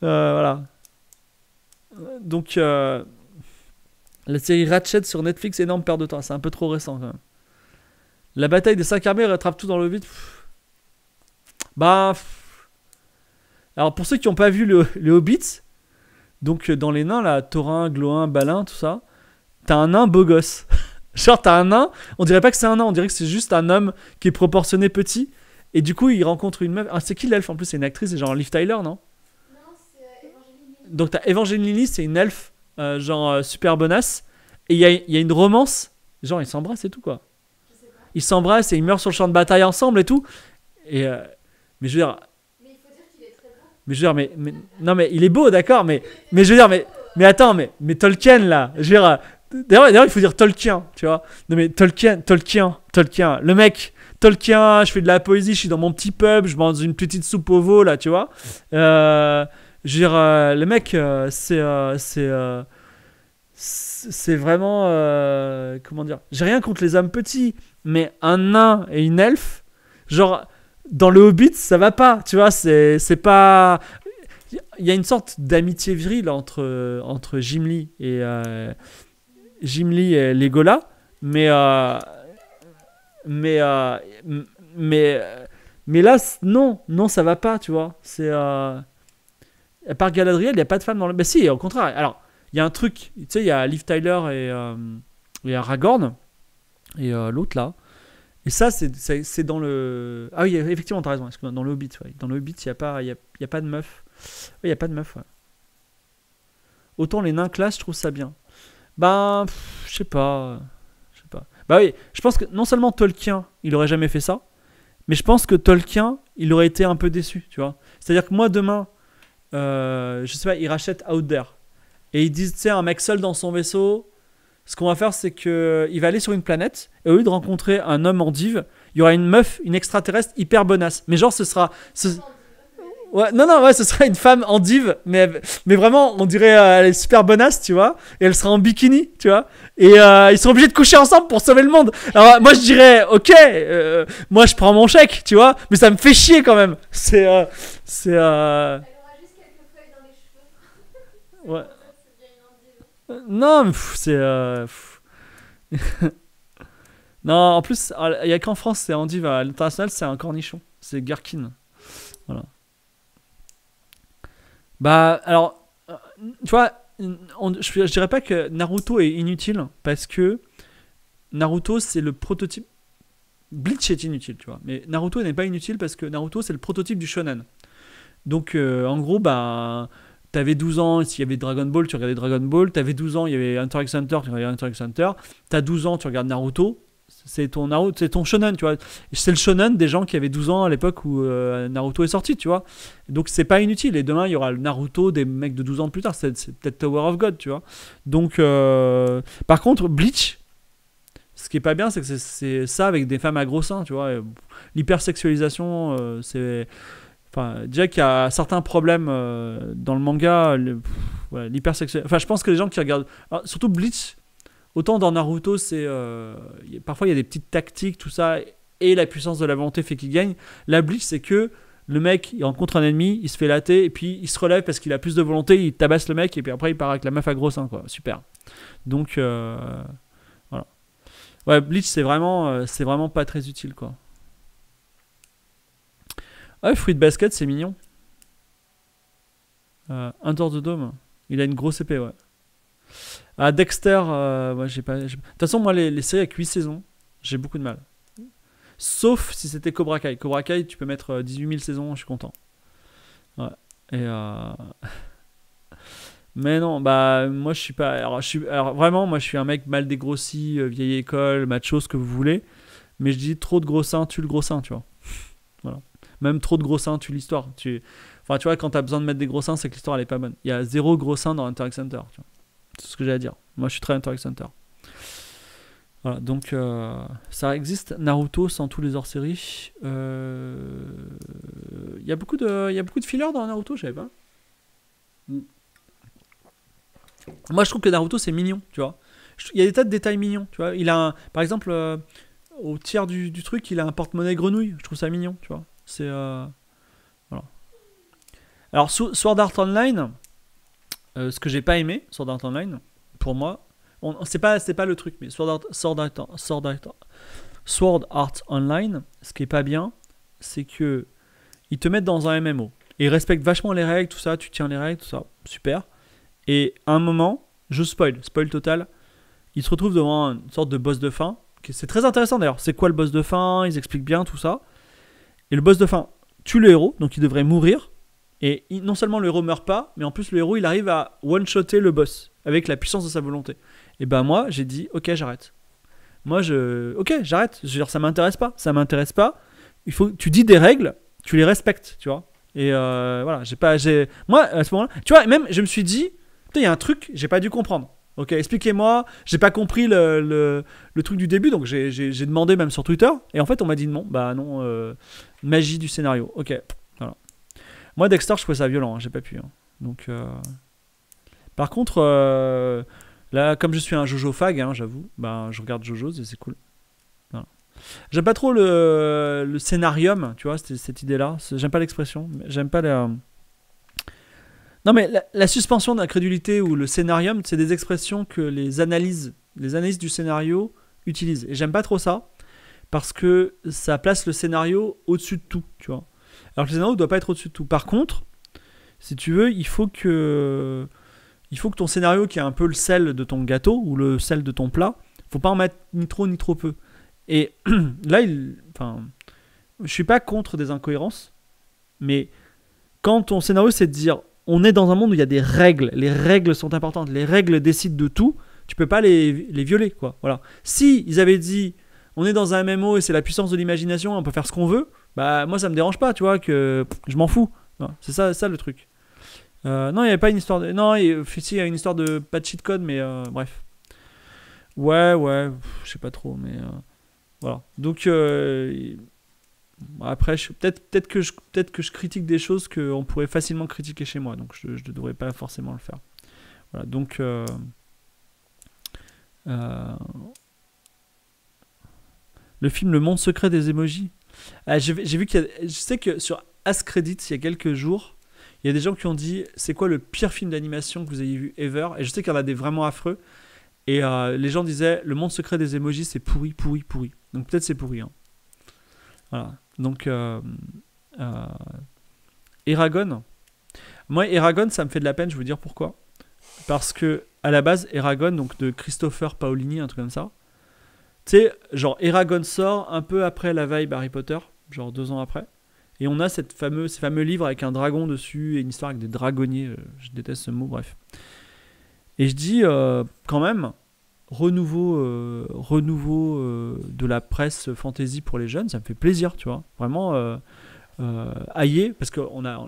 voilà. Donc, la série Ratchet sur Netflix, énorme perte de temps. C'est un peu trop récent, quand même. La bataille des 5 armées rattrape tout dans le vide. Bah... Alors, pour ceux qui n'ont pas vu le Hobbit, donc dans les nains, là, Thorin, Gloin, Balin, tout ça, t'as un nain beau gosse. Genre, t'as un nain, on dirait pas que c'est un nain, on dirait que c'est juste un homme qui est proportionné petit, et du coup, il rencontre une meuf. Ah, c'est qui l'elfe? En plus, c'est une actrice, c'est genre Liv Tyler, non? Non, c'est Evangeline Lilly. Donc, t'as Evangeline Lilly, c'est une elfe, genre super bonasse, et il y a une romance, genre, ils s'embrassent et tout, quoi. Je sais pas. Ils s'embrassent et ils meurent sur le champ de bataille ensemble et tout. Et, mais je veux dire... Mais je veux dire, mais non, mais il est beau, d'accord, mais je veux dire, mais attends, mais Tolkien, là, je veux dire, d'ailleurs, il faut dire Tolkien, tu vois, non, mais Tolkien, le mec, Tolkien, je fais de la poésie, je suis dans mon petit pub, je mange une petite soupe au veau, là, tu vois, je veux dire, le mec, c'est vraiment, comment dire, j'ai rien contre les hommes petits, mais un nain et une elfe, genre... Dans le Hobbit, ça va pas, tu vois, c'est pas... Il y a une sorte d'amitié virile entre Gimli et Legolas, mais là, non, ça va pas, tu vois, c'est... À part Galadriel, il n'y a pas de femme dans le... Ben si, au contraire, alors, il y a un truc, tu sais, il y a Liv Tyler et Aragorn, et l'autre, là. Et ça, c'est dans le... Ah oui, effectivement, t'as raison, dans le Hobbit, ouais. Dans le Hobbit, il n'y a pas de meuf. Il n'y a pas de meuf, ouais. Autant les nains classe, je trouve ça bien. Ben, je sais pas. Bah oui, je pense que non seulement Tolkien, il aurait jamais fait ça, mais je pense que Tolkien, il aurait été un peu déçu, tu vois. C'est-à-dire que moi, demain, je sais pas, il rachète Outdare. Et ils disent, tu sais, un mec seul dans son vaisseau... Ce qu'on va faire, c'est qu'il va aller sur une planète et au lieu de rencontrer un homme endive, il y aura une meuf, une extraterrestre hyper bonasse. Mais genre, ce sera... Ouais, non, non, ouais, ce serait une femme endive, mais vraiment, on dirait elle est super bonasse, tu vois, et elle sera en bikini, tu vois, et ils sont obligés de coucher ensemble pour sauver le monde. Alors, moi, je dirais, ok, moi, je prends mon chèque, tu vois, mais ça me fait chier quand même. C'est, elle aura juste quelques feuilles dans les cheveux. Ouais. Non, mais c'est... non, en plus, il n'y a qu'en France, c'est endive. À l'international, c'est un cornichon. C'est gherkin. Voilà. Bah, alors, tu vois, je dirais pas que Naruto est inutile, parce que Naruto, c'est le prototype... Bleach est inutile, tu vois. Mais Naruto n'est pas inutile, parce que Naruto, c'est le prototype du shonen. Donc, en gros, bah... T'avais 12 ans, s'il y avait Dragon Ball, tu regardais Dragon Ball. T'avais 12 ans, il y avait Hunter x Hunter, tu regardais Hunter x Hunter. T'as 12 ans, tu regardes Naruto. C'est ton shonen, tu vois. C'est le shonen des gens qui avaient 12 ans à l'époque où Naruto est sorti, tu vois. Donc c'est pas inutile. Et demain, il y aura le Naruto des mecs de 12 ans plus tard. C'est peut-être Tower of God, tu vois. Donc, par contre, Bleach, ce qui est pas bien, c'est que c'est ça avec des femmes à gros seins, tu vois. L'hypersexualisation, c'est... Enfin, déjà qu'il y a certains problèmes dans le manga, l'hypersexuel. Enfin, je pense que les gens qui regardent. Alors, surtout Bleach, autant dans Naruto, c'est. Parfois, il y a des petites tactiques, tout ça, et la puissance de la volonté fait qu'il gagne. La Bleach, c'est que le mec, il rencontre un ennemi, il se fait latter, et puis il se relève parce qu'il a plus de volonté, il tabasse le mec, et puis après, il part avec la meuf à gros seins, quoi. Super. Donc, voilà. Ouais, Bleach, c'est vraiment pas très utile, quoi. Ah, Fruit Basket, c'est mignon. Outdare the Dome. Il a une grosse épée, ouais. Ah, Dexter, moi j'ai pas. De toute façon, moi, les séries avec 8 saisons, j'ai beaucoup de mal. Sauf si c'était Cobra Kai. Cobra Kai, tu peux mettre 18 000 saisons, je suis content. Ouais. Et. Mais non, bah, moi, je suis pas. Alors, vraiment, moi, je suis un mec mal dégrossi, vieille école, macho, ce que vous voulez. Mais je dis trop de gros seins, tue le gros sein, tu vois. Voilà. Même trop de gros seins, tu l'histoire. Enfin, tu vois, quand t'as besoin de mettre des gros seins, c'est que l'histoire, elle est pas bonne. Il y a 0 gros seins dans Hunter x Hunter. C'est ce que j'ai à dire. Moi, je suis très Hunter x Hunter. Voilà, donc, ça existe. Naruto sans tous les hors-séries. Il y a beaucoup de fillers dans Naruto, je savais pas. Moi, je trouve que Naruto, c'est mignon, tu vois. Il y a des tas de détails mignons, tu vois. Il a un... Par exemple, au tiers du truc, il a un porte-monnaie grenouille. Je trouve ça mignon, tu vois. C'est voilà. Alors Sword Art Online, ce que j'ai pas aimé, Sword Art Online, pour moi, c'est pas le truc, mais Sword Art Online, ce qui est pas bien, c'est que ils te mettent dans un MMO. Et ils respectent vachement les règles, tout ça, tu tiens les règles, tout ça, super. Et à un moment, je spoil total, ils se retrouvent devant une sorte de boss de fin. C'est très intéressant d'ailleurs. C'est quoi le boss de fin? Ils expliquent bien tout ça. Et le boss de fin tue le héros, donc il devrait mourir. Et non seulement le héros meurt pas, mais en plus le héros, il arrive à one-shotter le boss avec la puissance de sa volonté. Et ben moi, j'ai dit, ok, j'arrête. Moi, ok, j'arrête. Je veux dire, ça m'intéresse pas. Ça m'intéresse pas. Il faut, tu dis des règles, tu les respectes, tu vois. Et voilà, j'ai pas, moi à ce moment-là, tu vois, même je me suis dit, putain, il y a un truc, j'ai pas dû comprendre. Ok, expliquez-moi, j'ai pas compris le truc du début, donc j'ai demandé même sur Twitter, et en fait on m'a dit non, bah non, magie du scénario, ok, voilà. Moi Dexter, je trouvais ça violent, hein, j'ai pas pu, hein. Donc, par contre, là, comme je suis un Jojo fag, hein, j'avoue, bah, je regarde Jojo's et c'est cool. Voilà. J'aime pas trop le scénarium, tu vois, cette idée-là, j'aime pas l'expression, j'aime pas la... Non mais la suspension d'incrédulité ou le scénarium, c'est des expressions que les analyses du scénario utilisent. Et j'aime pas trop ça, parce que ça place le scénario au-dessus de tout, tu vois. Alors que le scénario ne doit pas être au-dessus de tout. Par contre, si tu veux, il faut que ton scénario, qui est un peu le sel de ton gâteau, ou le sel de ton plat, faut pas en mettre ni trop ni trop peu. Et là, enfin, je suis pas contre des incohérences, mais quand ton scénario, c'est de dire... On est dans un monde où il y a des règles. Les règles sont importantes. Les règles décident de tout. Tu peux pas les violer, quoi. Voilà. Si ils avaient dit, on est dans un MMO et c'est la puissance de l'imagination, on peut faire ce qu'on veut. Bah moi ça me dérange pas, tu vois, que je m'en fous. Voilà. C'est ça le truc. Non, il n'y avait pas une histoire de. Non, si, il y a une histoire de pas de cheat code, mais bref. Ouais, je sais pas trop, mais voilà. Donc Après, peut-être que je critique des choses qu'on pourrait facilement critiquer chez moi, donc je ne devrais pas forcément le faire. Voilà, donc... le film Le Monde Secret des Emojis. Ah, j'ai vu qu'il y a... Je sais que sur Ascredit, il y a quelques jours, il y a des gens qui ont dit « C'est quoi le pire film d'animation que vous ayez vu ever ?» Et je sais qu'il y en a des vraiment affreux. Et les gens disaient « Le Monde Secret des Emojis, c'est pourri, pourri, pourri. » Donc peut-être c'est pourri, hein. Voilà, donc Eragon. Moi, Eragon, ça me fait de la peine, je vais vous dire pourquoi. Parce que, à la base, Eragon, donc de Christopher Paolini, un truc comme ça, tu sais, genre Eragon sort un peu après la vibe Harry Potter, genre 2 ans après, et on a cette ces fameux livres avec un dragon dessus et une histoire avec des dragonniers, je déteste ce mot, bref. Et je dis, quand même, renouveau de la presse fantasy pour les jeunes, ça me fait plaisir, tu vois, vraiment haillé, parce que on a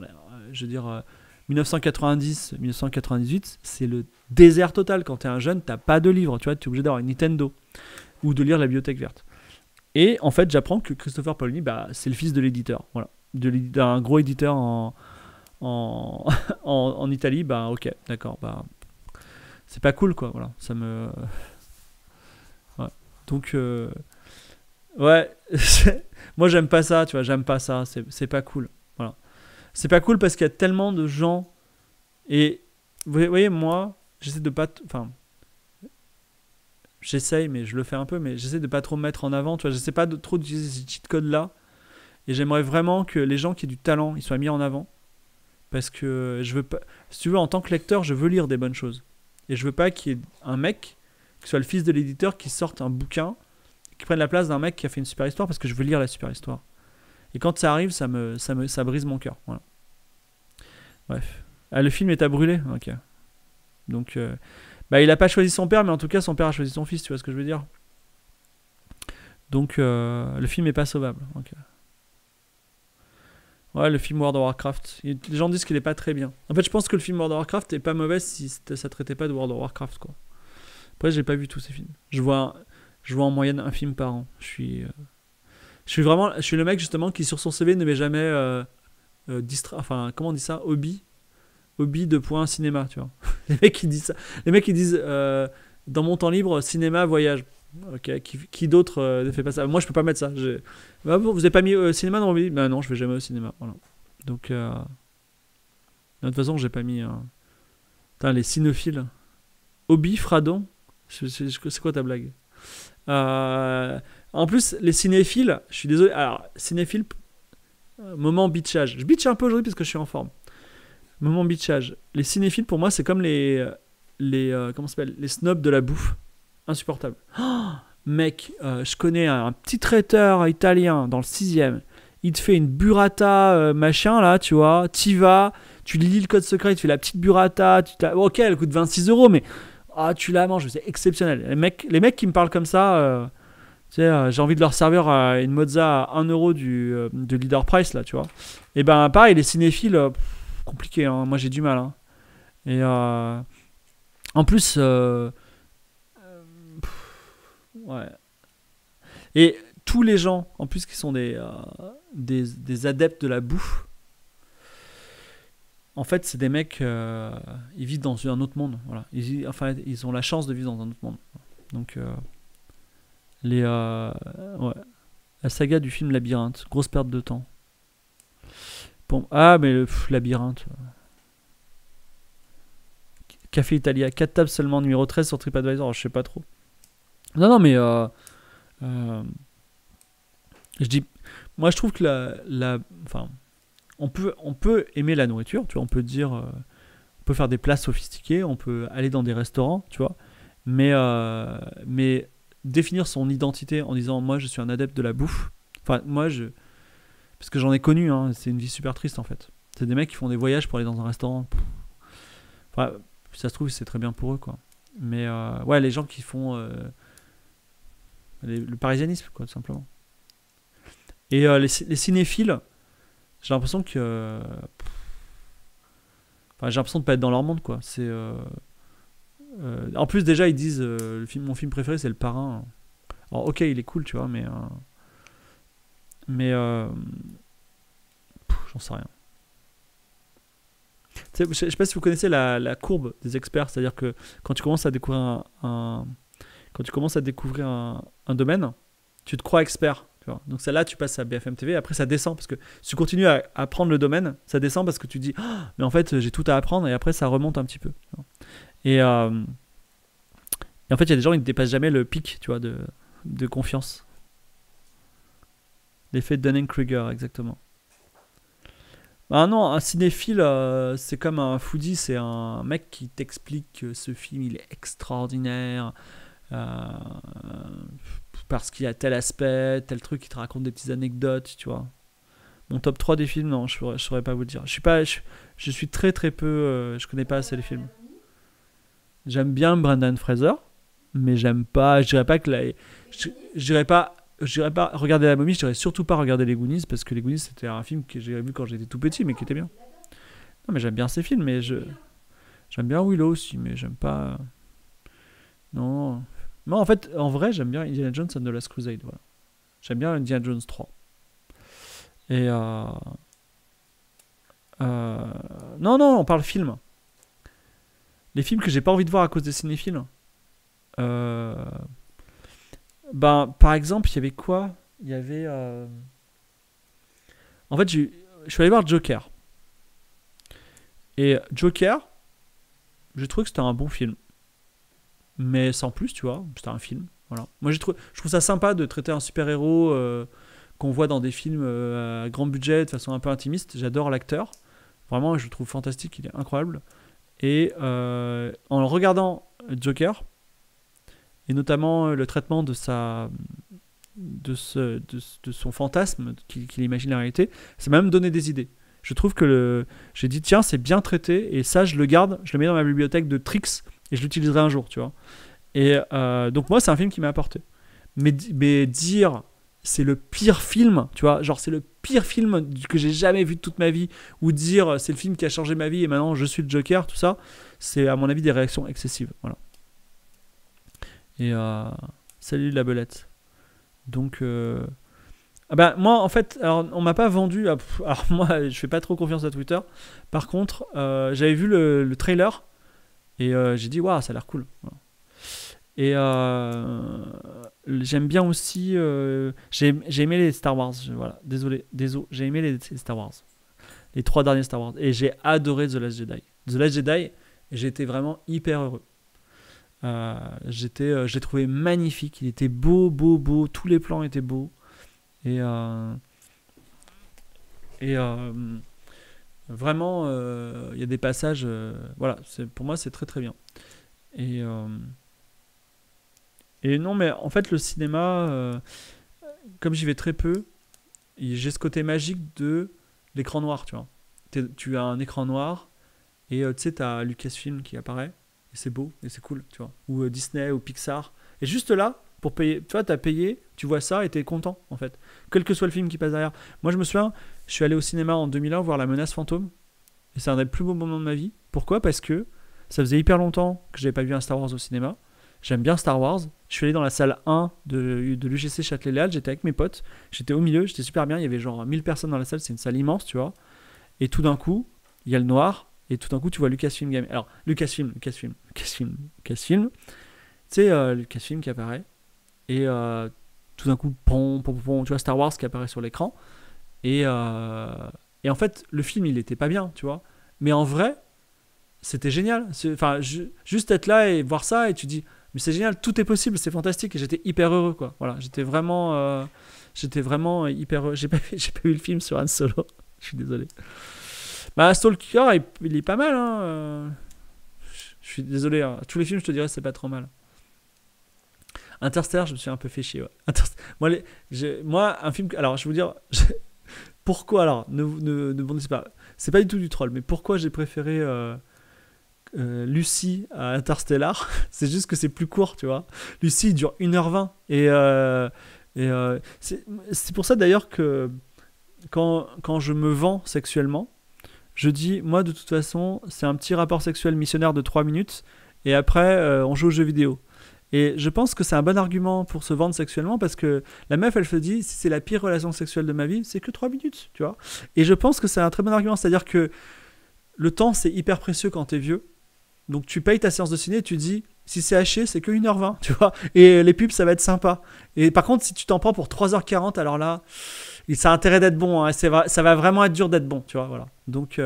je veux dire 1990 1998 c'est le désert total quand t'es un jeune, t'as pas de livre, tu vois, t'es obligé d'avoir une Nintendo ou de lire la bibliothèque verte. Et en fait j'apprends que Christopher Paolini, bah, c'est le fils de l'éditeur, voilà, d'un gros éditeur en Italie. Bah ok, d'accord, bah c'est pas cool, quoi, voilà, ça me... Ouais. Donc, ouais, moi j'aime pas ça, tu vois, j'aime pas ça, c'est pas cool, voilà. C'est pas cool parce qu'il y a tellement de gens, et vous voyez, moi, j'essaie de pas... Enfin, j'essaye, mais je le fais un peu, mais j'essaie de pas trop me mettre en avant, tu vois, j'essaie pas de trop d'utiliser ces cheat codes-là, et j'aimerais vraiment que les gens qui ont du talent, ils soient mis en avant, parce que je veux pas... Si tu veux, en tant que lecteur, je veux lire des bonnes choses. Et je veux pas qu'il y ait un mec, qui soit le fils de l'éditeur, qui sorte un bouquin, qui prenne la place d'un mec qui a fait une super histoire, parce que je veux lire la super histoire. Et quand ça arrive, ça brise mon cœur. Voilà. Bref. Ah, le film est à brûler. Ok. Donc, bah, il a pas choisi son père, mais en tout cas, son père a choisi son fils, tu vois ce que je veux dire. Donc, le film est pas sauvable. Ok. Ouais, le film World of Warcraft. Les gens disent qu'il est pas très bien. En fait, je pense que le film World of Warcraft est pas mauvais si ça traitait pas de World of Warcraft, quoi. Après, j'ai pas vu tous ces films. Je vois en moyenne un film par an. Je suis le mec justement qui sur son CV ne met jamais enfin, comment on dit ça, hobby de point cinéma, tu vois. Les mecs qui disent ça. Les mecs qui disent dans mon temps libre, cinéma, voyage. Ok, qui d'autre ne fait pas ça? Moi je peux pas mettre ça. Bah, vous n'avez pas mis cinéma dans mon billet? Bah non, je vais jamais au cinéma. Voilà. Donc, de toute façon, j'ai pas mis. Putain, les cinéphiles. Hobby, Fradon. C'est quoi ta blague? En plus, les cinéphiles, je suis désolé. Alors, cinéphiles, moment bitchage. Je bitche un peu aujourd'hui parce que je suis en forme. Moment bitchage. Les cinéphiles, pour moi, c'est comme comment ça s'appelle? Les snobs de la bouffe. Insupportable. Oh, mec, je connais un petit traiteur italien dans le 6e. Il te fait une burrata machin là, tu vois. T'y vas, tu lis le code secret, il te fait la petite burrata. Ok, elle coûte 26 €, mais ah, tu la manges, c'est exceptionnel. Les mecs qui me parlent comme ça, tu sais, j'ai envie de leur servir une mozza à 1 € de Leader Price là, tu vois. Et ben pareil, les cinéphiles, compliqué, hein. Moi j'ai du mal. Hein. Et en plus. Ouais. Et tous les gens, en plus, qui sont des adeptes de la bouffe, en fait, c'est des mecs, ils vivent dans un autre monde. Voilà. Ils ont la chance de vivre dans un autre monde. Donc, ouais. La saga du film Labyrinthe, grosse perte de temps. Bon, ah, mais le Labyrinthe. Café Italia, 4 tables seulement, numéro 13 sur TripAdvisor, alors, je sais pas trop. Non, non, mais je dis, moi je trouve que enfin, on peut aimer la nourriture, tu vois, on peut dire, on peut faire des plats sophistiqués, on peut aller dans des restaurants, tu vois, mais définir son identité en disant, moi je suis un adepte de la bouffe, enfin, parce que j'en ai connu, hein, c'est une vie super triste en fait. C'est des mecs qui font des voyages pour aller dans un restaurant, enfin, ça se trouve, c'est très bien pour eux, quoi. Mais ouais, les gens qui font. Le parisianisme, quoi, tout simplement. Et les cinéphiles, j'ai l'impression que... Enfin, j'ai l'impression de pas être dans leur monde, quoi. C'est... En plus, déjà, ils disent, mon film préféré, c'est Le Parrain. Alors, ok, il est cool, tu vois, mais... Mais j'en sais rien. Je sais pas si vous connaissez la courbe des experts, c'est-à-dire que quand tu commences à découvrir un domaine, tu te crois expert. Tu vois. Donc là, tu passes à BFM TV, après ça descend parce que si tu continues à apprendre le domaine, ça descend parce que tu dis, oh, mais en fait j'ai tout à apprendre, et après ça remonte un petit peu. Tu vois. Et en fait, il y a des gens qui ne dépassent jamais le pic, tu vois, de confiance. L'effet Dunning-Kruger, exactement. Ah non, un cinéphile, c'est comme un foodie, c'est un mec qui t'explique que ce film, il est extraordinaire, parce qu'il a tel aspect, tel truc, il te raconte des petites anecdotes, tu vois. Mon top 3 des films, non, je ne saurais pas vous le dire. Je suis très très peu, je connais pas assez les films. J'aime bien Brendan Fraser, mais j'aime pas, je dirais pas que je dirais pas regarder La Momie, je dirais surtout pas regarder Les Goonies, parce que Les Goonies c'était un film que j'ai vu quand j'étais tout petit, mais qui était bien. Non mais j'aime bien ces films, mais j'aime bien Willow aussi, mais j'aime pas... Non... Moi en fait, en vrai, j'aime bien Indiana Jones and the Last Crusade, voilà. J'aime bien Indiana Jones 3. Et non, non, on parle film. Les films que j'ai pas envie de voir à cause des cinéphiles. Ben, par exemple, il y avait quoi? Il y avait... En fait, je suis allé voir Joker. Et Joker, j'ai trouvé que c'était un bon film. Mais sans plus, tu vois. C'était un film. Voilà. Moi, je trouve ça sympa de traiter un super-héros qu'on voit dans des films à grand budget, de façon un peu intimiste. J'adore l'acteur. Vraiment, je le trouve fantastique. Il est incroyable. Et en regardant Joker... Et notamment le traitement de son fantasme qu'il imagine la réalité, ça m'a même donné des idées. Je trouve que j'ai dit tiens, c'est bien traité, et ça je le garde, je le mets dans ma bibliothèque de tricks et je l'utiliserai un jour, tu vois. Et donc moi c'est un film qui m'a apporté. Mais dire c'est le pire film, tu vois, genre c'est le pire film que j'ai jamais vu de toute ma vie, ou dire c'est le film qui a changé ma vie et maintenant je suis le Joker, tout ça, c'est à mon avis des réactions excessives, voilà. Et salut la belette. Donc ah ben, moi en fait, alors on m'a pas vendu. Alors moi je fais pas trop confiance à Twitter. Par contre j'avais vu le trailer et j'ai dit waouh, ça a l'air cool. Voilà. Et j'aime bien aussi. J'ai aimé les Star Wars. Voilà, désolé, j'ai aimé les Star Wars. Les 3 derniers Star Wars. Et j'ai adoré The Last Jedi. The Last Jedi, j'étais vraiment hyper heureux. Je l'ai trouvé magnifique, il était beau, beau, beau, tous les plans étaient beaux, et vraiment, il y a des passages, voilà, pour moi c'est très très bien, et non mais en fait le cinéma, comme j'y vais très peu, j'ai ce côté magique de l'écran noir, tu vois, tu as un écran noir, et tu sais, tu as Lucasfilm qui apparaît, et c'est beau, et c'est cool, tu vois. Ou Disney, ou Pixar. Et juste là, pour payer, tu vois, t'as payé, tu vois ça, et t'es content, en fait. Quel que soit le film qui passe derrière. Moi, je me souviens, je suis allé au cinéma en 2001 voir La Menace fantôme. Et c'est un des plus beaux moments de ma vie. Pourquoi? Parce que ça faisait hyper longtemps que j'avais pas vu un Star Wars au cinéma. J'aime bien Star Wars. Je suis allé dans la salle 1 de l'UGC Châtelet-Léal. J'étais avec mes potes. J'étais au milieu, j'étais super bien. Il y avait genre 1000 personnes dans la salle. C'est une salle immense, tu vois. Et tout d'un coup, il y a le noir. Et tout d'un coup, tu vois Lucasfilm Game. Alors, Lucasfilm. Tu sais, Lucasfilm qui apparaît. Et tout d'un coup, pom, tu vois Star Wars qui apparaît sur l'écran. Et en fait, le film, il était pas bien, tu vois. Mais en vrai, c'était génial. Enfin, juste être là et voir ça, et tu dis, mais c'est génial, tout est possible, c'est fantastique. Et j'étais hyper heureux, quoi. Voilà, j'étais vraiment hyper heureux. J'ai pas vu le film sur Han Solo. Je suis désolé. Bah, Stalker, il est pas mal, hein. Je suis désolé, hein. Tous les films, je te dirais, c'est pas trop mal. Interstellar, je me suis un peu fait chier, ouais. Moi, un film... Alors, je vais vous dire... Pourquoi, alors, ne bondissez pas. C'est pas du tout du troll, mais pourquoi j'ai préféré Lucie à Interstellar? C'est juste que c'est plus court, tu vois. Lucie, il dure 1h20. Et c'est pour ça, d'ailleurs, que quand je me vends sexuellement, je dis, moi de toute façon, c'est un petit rapport sexuel missionnaire de 3 minutes, et après, on joue aux jeux vidéo. Et je pense que c'est un bon argument pour se vendre sexuellement, parce que la meuf, elle se dit, si c'est la pire relation sexuelle de ma vie, c'est que 3 minutes, tu vois. Et je pense que c'est un très bon argument, c'est-à-dire que le temps, c'est hyper précieux quand t'es vieux. Donc tu payes ta séance de ciné et tu dis, si c'est haché, c'est que 1h20, tu vois. Et les pubs, ça va être sympa. Et par contre, si tu t'en prends pour 3h40, alors là, ça a intérêt d'être bon, hein, ça va vraiment être dur d'être bon, tu vois, voilà. Donc,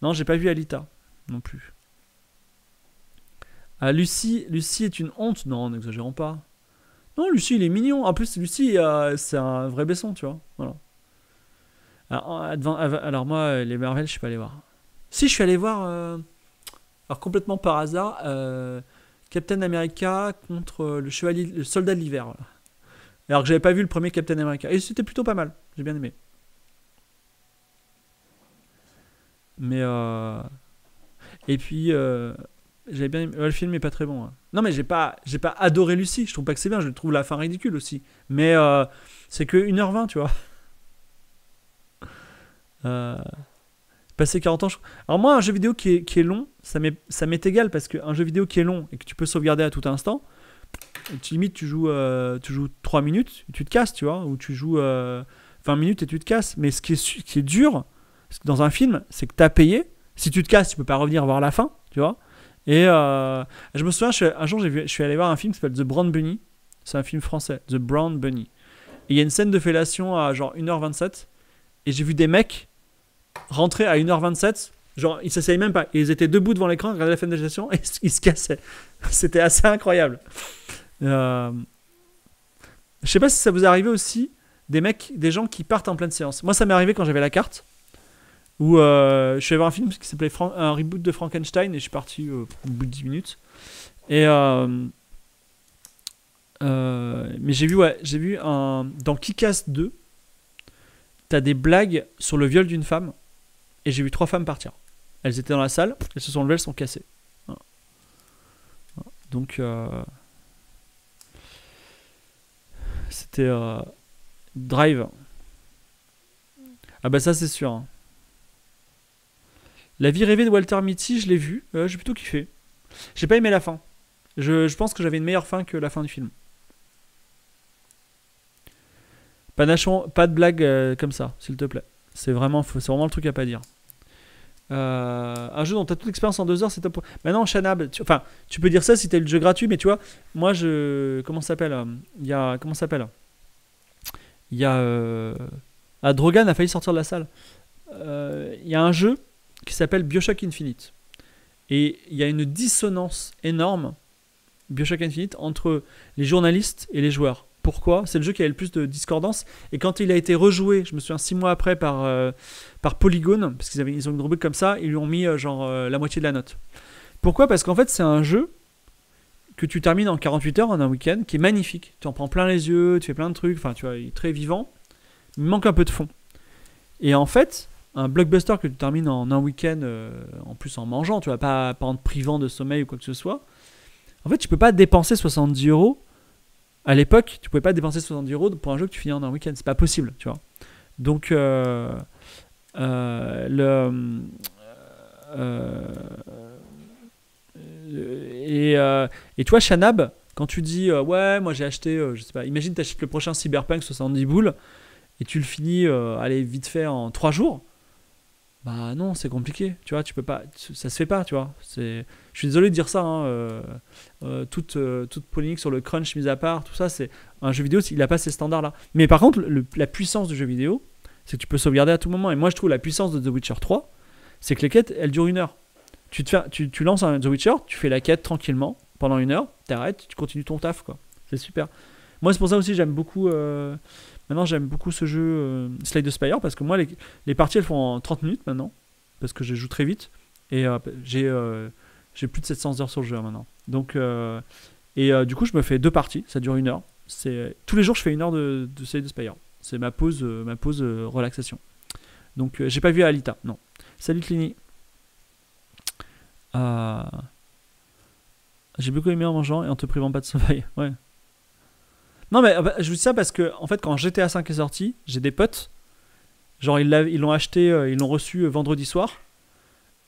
non, j'ai pas vu Alita non plus. Lucie est une honte. Non, n'exagérons pas. Non, Lucie, il est mignon. En plus, Lucie, c'est un vrai baisson, tu vois. Voilà. Alors moi, les Marvel, je suis pas allé voir. Si, je suis allé voir, alors complètement par hasard, Captain America contre le soldat de l'hiver. Voilà. Alors que j'avais pas vu le premier Captain America. Et c'était plutôt pas mal. J'ai bien aimé. Mais... Et puis... J'avais bien aimé. Le film est pas très bon. Hein. Non mais j'ai pas adoré Lucie. Je trouve pas que c'est bien. Je trouve la fin ridicule aussi. Mais c'est que 1h20, tu vois. Passer 40 ans. Je... Alors moi, un jeu vidéo qui est long, ça m'est égal, parce qu'un jeu vidéo qui est long et que tu peux sauvegarder à tout instant, limite tu joues 3 minutes et tu te casses, tu vois. Ou tu joues 20 minutes et tu te casses. Mais ce qui est dur dans un film, c'est que tu as payé. Si tu te casses, tu peux pas revenir voir la fin, tu vois. Et je me souviens, un jour, je suis allé voir un film qui s'appelle The Brown Bunny. C'est un film français, The Brown Bunny. Et il y a une scène de fellation à genre 1h27. Et j'ai vu des mecs rentrer à 1h27. Genre, ils s'asseyaient même pas. Ils étaient debout devant l'écran, regardaient la fin de la fellation et ils se cassaient. C'était assez incroyable. Je sais pas si ça vous est arrivé aussi, des gens qui partent en pleine séance. Moi, ça m'est arrivé quand j'avais la carte. Où je suis allé voir un film qui s'appelait un reboot de Frankenstein, et je suis parti au bout de 10 minutes. Et mais j'ai vu, ouais, dans Kick-Ass 2, t'as des blagues sur le viol d'une femme, et j'ai vu 3 femmes partir. Elles étaient dans la salle, elles se sont levées, elles sont cassées. Voilà. Donc c'était Drive. Ah bah ça c'est sûr. Hein. La vie rêvée de Walter Mitty, je l'ai vu, j'ai plutôt kiffé. J'ai pas aimé la fin. Je pense que j'avais une meilleure fin que la fin du film. Panachon, pas de blague comme ça, s'il te plaît. C'est vraiment faux, c'est vraiment le truc à pas dire. Un jeu dont t'as toute l'expérience en 2 heures, c'est top. Maintenant, Shanab, enfin, tu peux dire ça si t'as le jeu gratuit, mais tu vois, moi je. Comment ça s'appelle ? Il y a. Comment ça s'appelle ? Il y a. Ah, Drogan a failli sortir de la salle. Il y a un jeu qui s'appelle Bioshock Infinite. Et il y a une dissonance énorme, Bioshock Infinite, entre les journalistes et les joueurs. Pourquoi? C'est le jeu qui avait le plus de discordance. Et quand il a été rejoué, je me souviens 6 mois après, par Polygon, parce qu'ils ont une rubrique comme ça, ils lui ont mis genre la moitié de la note. Pourquoi? Parce qu'en fait, c'est un jeu que tu termines en 48 heures, en un week-end, qui est magnifique. Tu en prends plein les yeux, tu fais plein de trucs, enfin, tu vois, il est très vivant. Il manque un peu de fond. Et en fait... un blockbuster que tu termines en un week-end, en plus en mangeant, tu vois, pas en te privant de sommeil ou quoi que ce soit. En fait, tu peux pas dépenser 70 €. À l'époque, tu pouvais pas dépenser 70 € pour un jeu que tu finis en un week-end. C'est pas possible, tu vois. Donc, et toi, Shanab, quand tu dis ouais, moi j'ai acheté, je sais pas, imagine t'achètes le prochain Cyberpunk 70 boules et tu le finis, allez vite fait en 3 jours. Bah non, c'est compliqué, tu vois, tu peux pas, ça se fait pas, tu vois. Je suis désolé de dire ça, hein, toute polémique sur le crunch mis à part, tout ça, c'est un jeu vidéo, il n'a pas ces standards-là. Mais par contre, la puissance du jeu vidéo, c'est que tu peux sauvegarder à tout moment. Et moi, je trouve la puissance de The Witcher 3, c'est que les quêtes, elles durent 1 heure. Tu lances un The Witcher, tu fais la quête tranquillement, pendant 1 heure, t'arrêtes, tu continues ton taf, quoi. C'est super. Moi, c'est pour ça aussi, j'aime beaucoup... Maintenant, j'aime beaucoup ce jeu Slay the Spire, parce que moi, les parties, elles font en 30 minutes maintenant, parce que je joue très vite, et j'ai plus de 700 heures sur le jeu maintenant. Donc, du coup, je me fais 2 parties, ça dure 1 heure. Tous les jours, je fais 1 heure de Slay the Spire. C'est ma pause relaxation. Donc, j'ai pas vu Alita, non. Salut Clini. J'ai beaucoup aimé en mangeant et en te privant pas de sommeil, ouais. Non mais je vous dis ça parce que en fait quand GTA V est sorti, j'ai des potes, genre ils l'ont acheté, ils l'ont reçu vendredi soir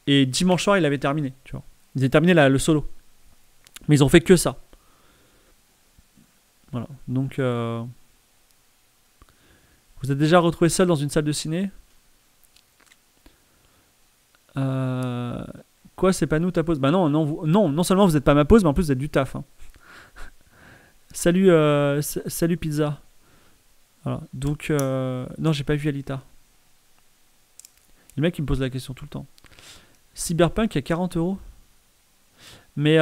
et dimanche soir ils l'avaient terminé, tu vois. Ils avaient terminé le solo, mais ils ont fait que ça. Voilà, donc vous êtes déjà retrouvé seul dans une salle de ciné? Quoi, c'est pas nous ta pause? Bah non, non, vous, non, non seulement vous n'êtes pas ma pause, mais en plus vous êtes du taf. Hein. Salut, salut Pizza. Voilà, donc non, j'ai pas vu Alita. Le mec il me pose la question tout le temps. Cyberpunk à 40 €. Mais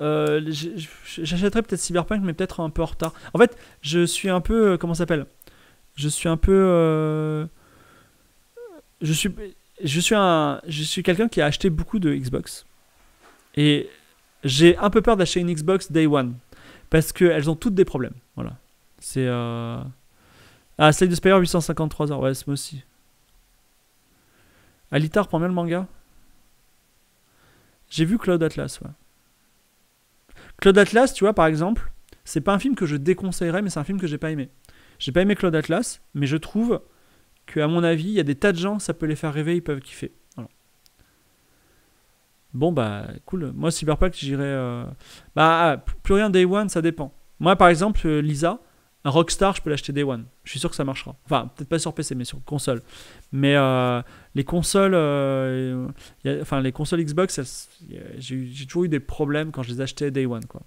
j'achèterais peut-être Cyberpunk, mais peut-être un peu en retard. En fait, je suis un peu... Comment ça s'appelle? Je suis un peu... Je suis quelqu'un qui a acheté beaucoup de Xbox. Et j'ai un peu peur d'acheter une Xbox Day One. Parce qu'elles ont toutes des problèmes. Voilà. C'est... Ah, Slay the Spire, 853 €. Ouais, c'est moi aussi. Alita reprend bien le manga. J'ai vu Cloud Atlas, ouais. Cloud Atlas, tu vois, par exemple, c'est pas un film que je déconseillerais, mais c'est un film que j'ai pas aimé. J'ai pas aimé Cloud Atlas, mais je trouve que, à mon avis, il y a des tas de gens, ça peut les faire rêver, ils peuvent kiffer. Voilà. Bon, bah, cool. Moi, Cyberpunk, j'irais... Bah, plus rien Day One, ça dépend. Moi, par exemple, Lisa, un Rockstar, je peux l'acheter Day One. Je suis sûr que ça marchera. Enfin, peut-être pas sur PC, mais sur console. Mais les consoles... enfin, les consoles Xbox, j'ai toujours eu des problèmes quand je les achetais Day One, quoi.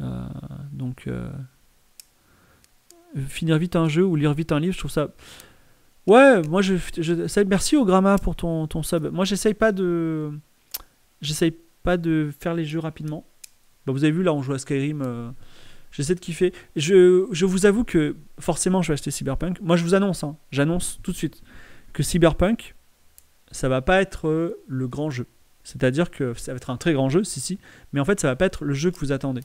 Voilà. Donc... finir vite un jeu ou lire vite un livre, je trouve ça... Ouais, moi je merci au Gramma pour ton sub. Moi j'essaye pas de faire les jeux rapidement. Bah, vous avez vu là, on joue à Skyrim, j'essaie de kiffer. Je vous avoue que forcément je vais acheter Cyberpunk. Moi je vous annonce, hein, j'annonce tout de suite que Cyberpunk, ça va pas être le grand jeu. C'est-à-dire que ça va être un très grand jeu, si, mais en fait ça va pas être le jeu que vous attendez.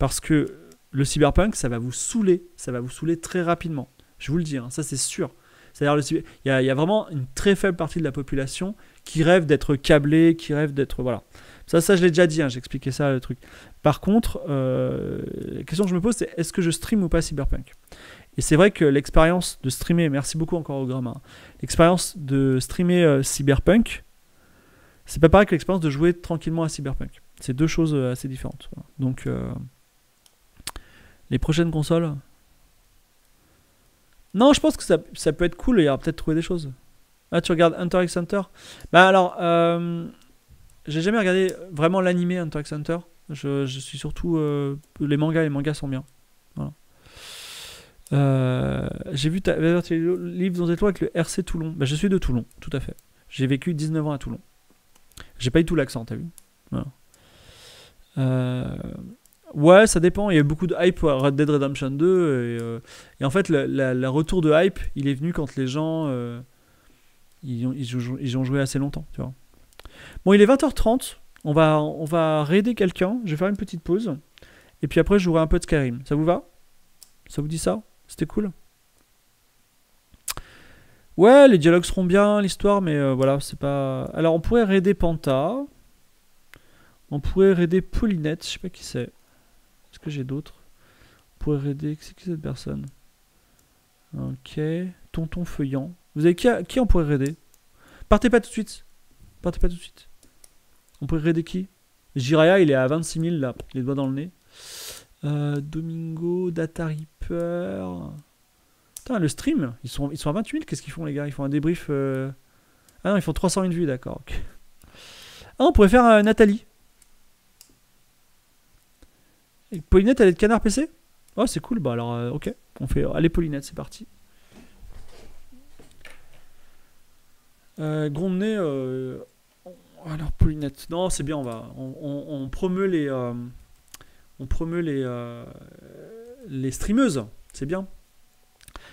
Parce que le Cyberpunk, ça va vous saouler. Ça va vous saouler très rapidement. Je vous le dis, hein, ça c'est sûr. C'est-à-dire, il y a vraiment une très faible partie de la population qui rêve d'être câblée, qui rêve d'être... Voilà. Ça je l'ai déjà dit, hein, j'expliquais ça, le truc. Par contre, la question que je me pose, c'est est-ce que je stream ou pas Cyberpunk? Et c'est vrai que l'expérience de streamer... Merci beaucoup encore au Gramma. L'expérience de streamer Cyberpunk, c'est pas pareil que l'expérience de jouer tranquillement à Cyberpunk. C'est deux choses assez différentes. Voilà. Donc... les prochaines consoles? Non, je pense que ça peut être cool et il y aura peut-être trouvé des choses. Ah, tu regardes Hunter x Hunter? Bah alors, j'ai jamais regardé vraiment l'animé Hunter x Hunter. Je suis surtout... les mangas sont bien. Voilà. J'ai vu ta livre dans les toits avec le RC Toulon. Bah, je suis de Toulon, tout à fait. J'ai vécu 19 ans à Toulon. J'ai pas eu tout l'accent, t'as vu? Voilà. Ouais, ça dépend. Il y a eu beaucoup de hype pour Red Dead Redemption 2. Et en fait, le retour de hype, il est venu quand les gens ils ont joué assez longtemps. Tu vois. Bon, il est 20 h 30. On va raider quelqu'un. Je vais faire une petite pause. Et puis après, je jouerai un peu de Skyrim. Ça vous va? Ça vous dit ça? C'était cool? Ouais, les dialogues seront bien, l'histoire, mais voilà, c'est pas... Alors, on pourrait raider Panta. On pourrait raider Paulinette. Je sais pas qui c'est. Est-ce que j'ai d'autres pour aider? C'est qui cette personne? Ok. Tonton Feuillant. Vous avez qui on pourrait aider? Partez pas tout de suite. Partez pas tout de suite. On pourrait aider qui? Jiraya, il est à 26 000 là. Les doigts dans le nez. Domingo, Data Reaper. Putain, le stream. Ils sont à 28 000. Qu'est-ce qu'ils font, les gars? Ils font un débrief. Ah non, ils font 301 vues, d'accord. Okay. Ah, on pourrait faire Nathalie. Et Paulinette, elle est de Canard PC? Oh, c'est cool. Bah alors, ok. On fait... Allez, Paulinette, c'est parti. Grondney... Alors, Paulinette... Non, c'est bien, on promeut les... on promeut les streameuses. C'est bien.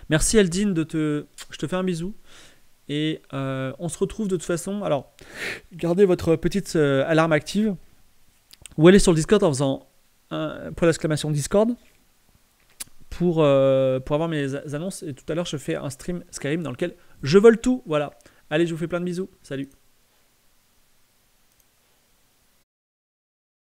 Merci, Aldine, de te... Je te fais un bisou. Et on se retrouve de toute façon... Alors, gardez votre petite alarme active. Ou allez sur le Discord en faisant... pour l'exclamation Discord pour avoir mes annonces. Et tout à l'heure je fais un stream Skyrim dans lequel je vole tout. Voilà, allez, je vous fais plein de bisous, salut.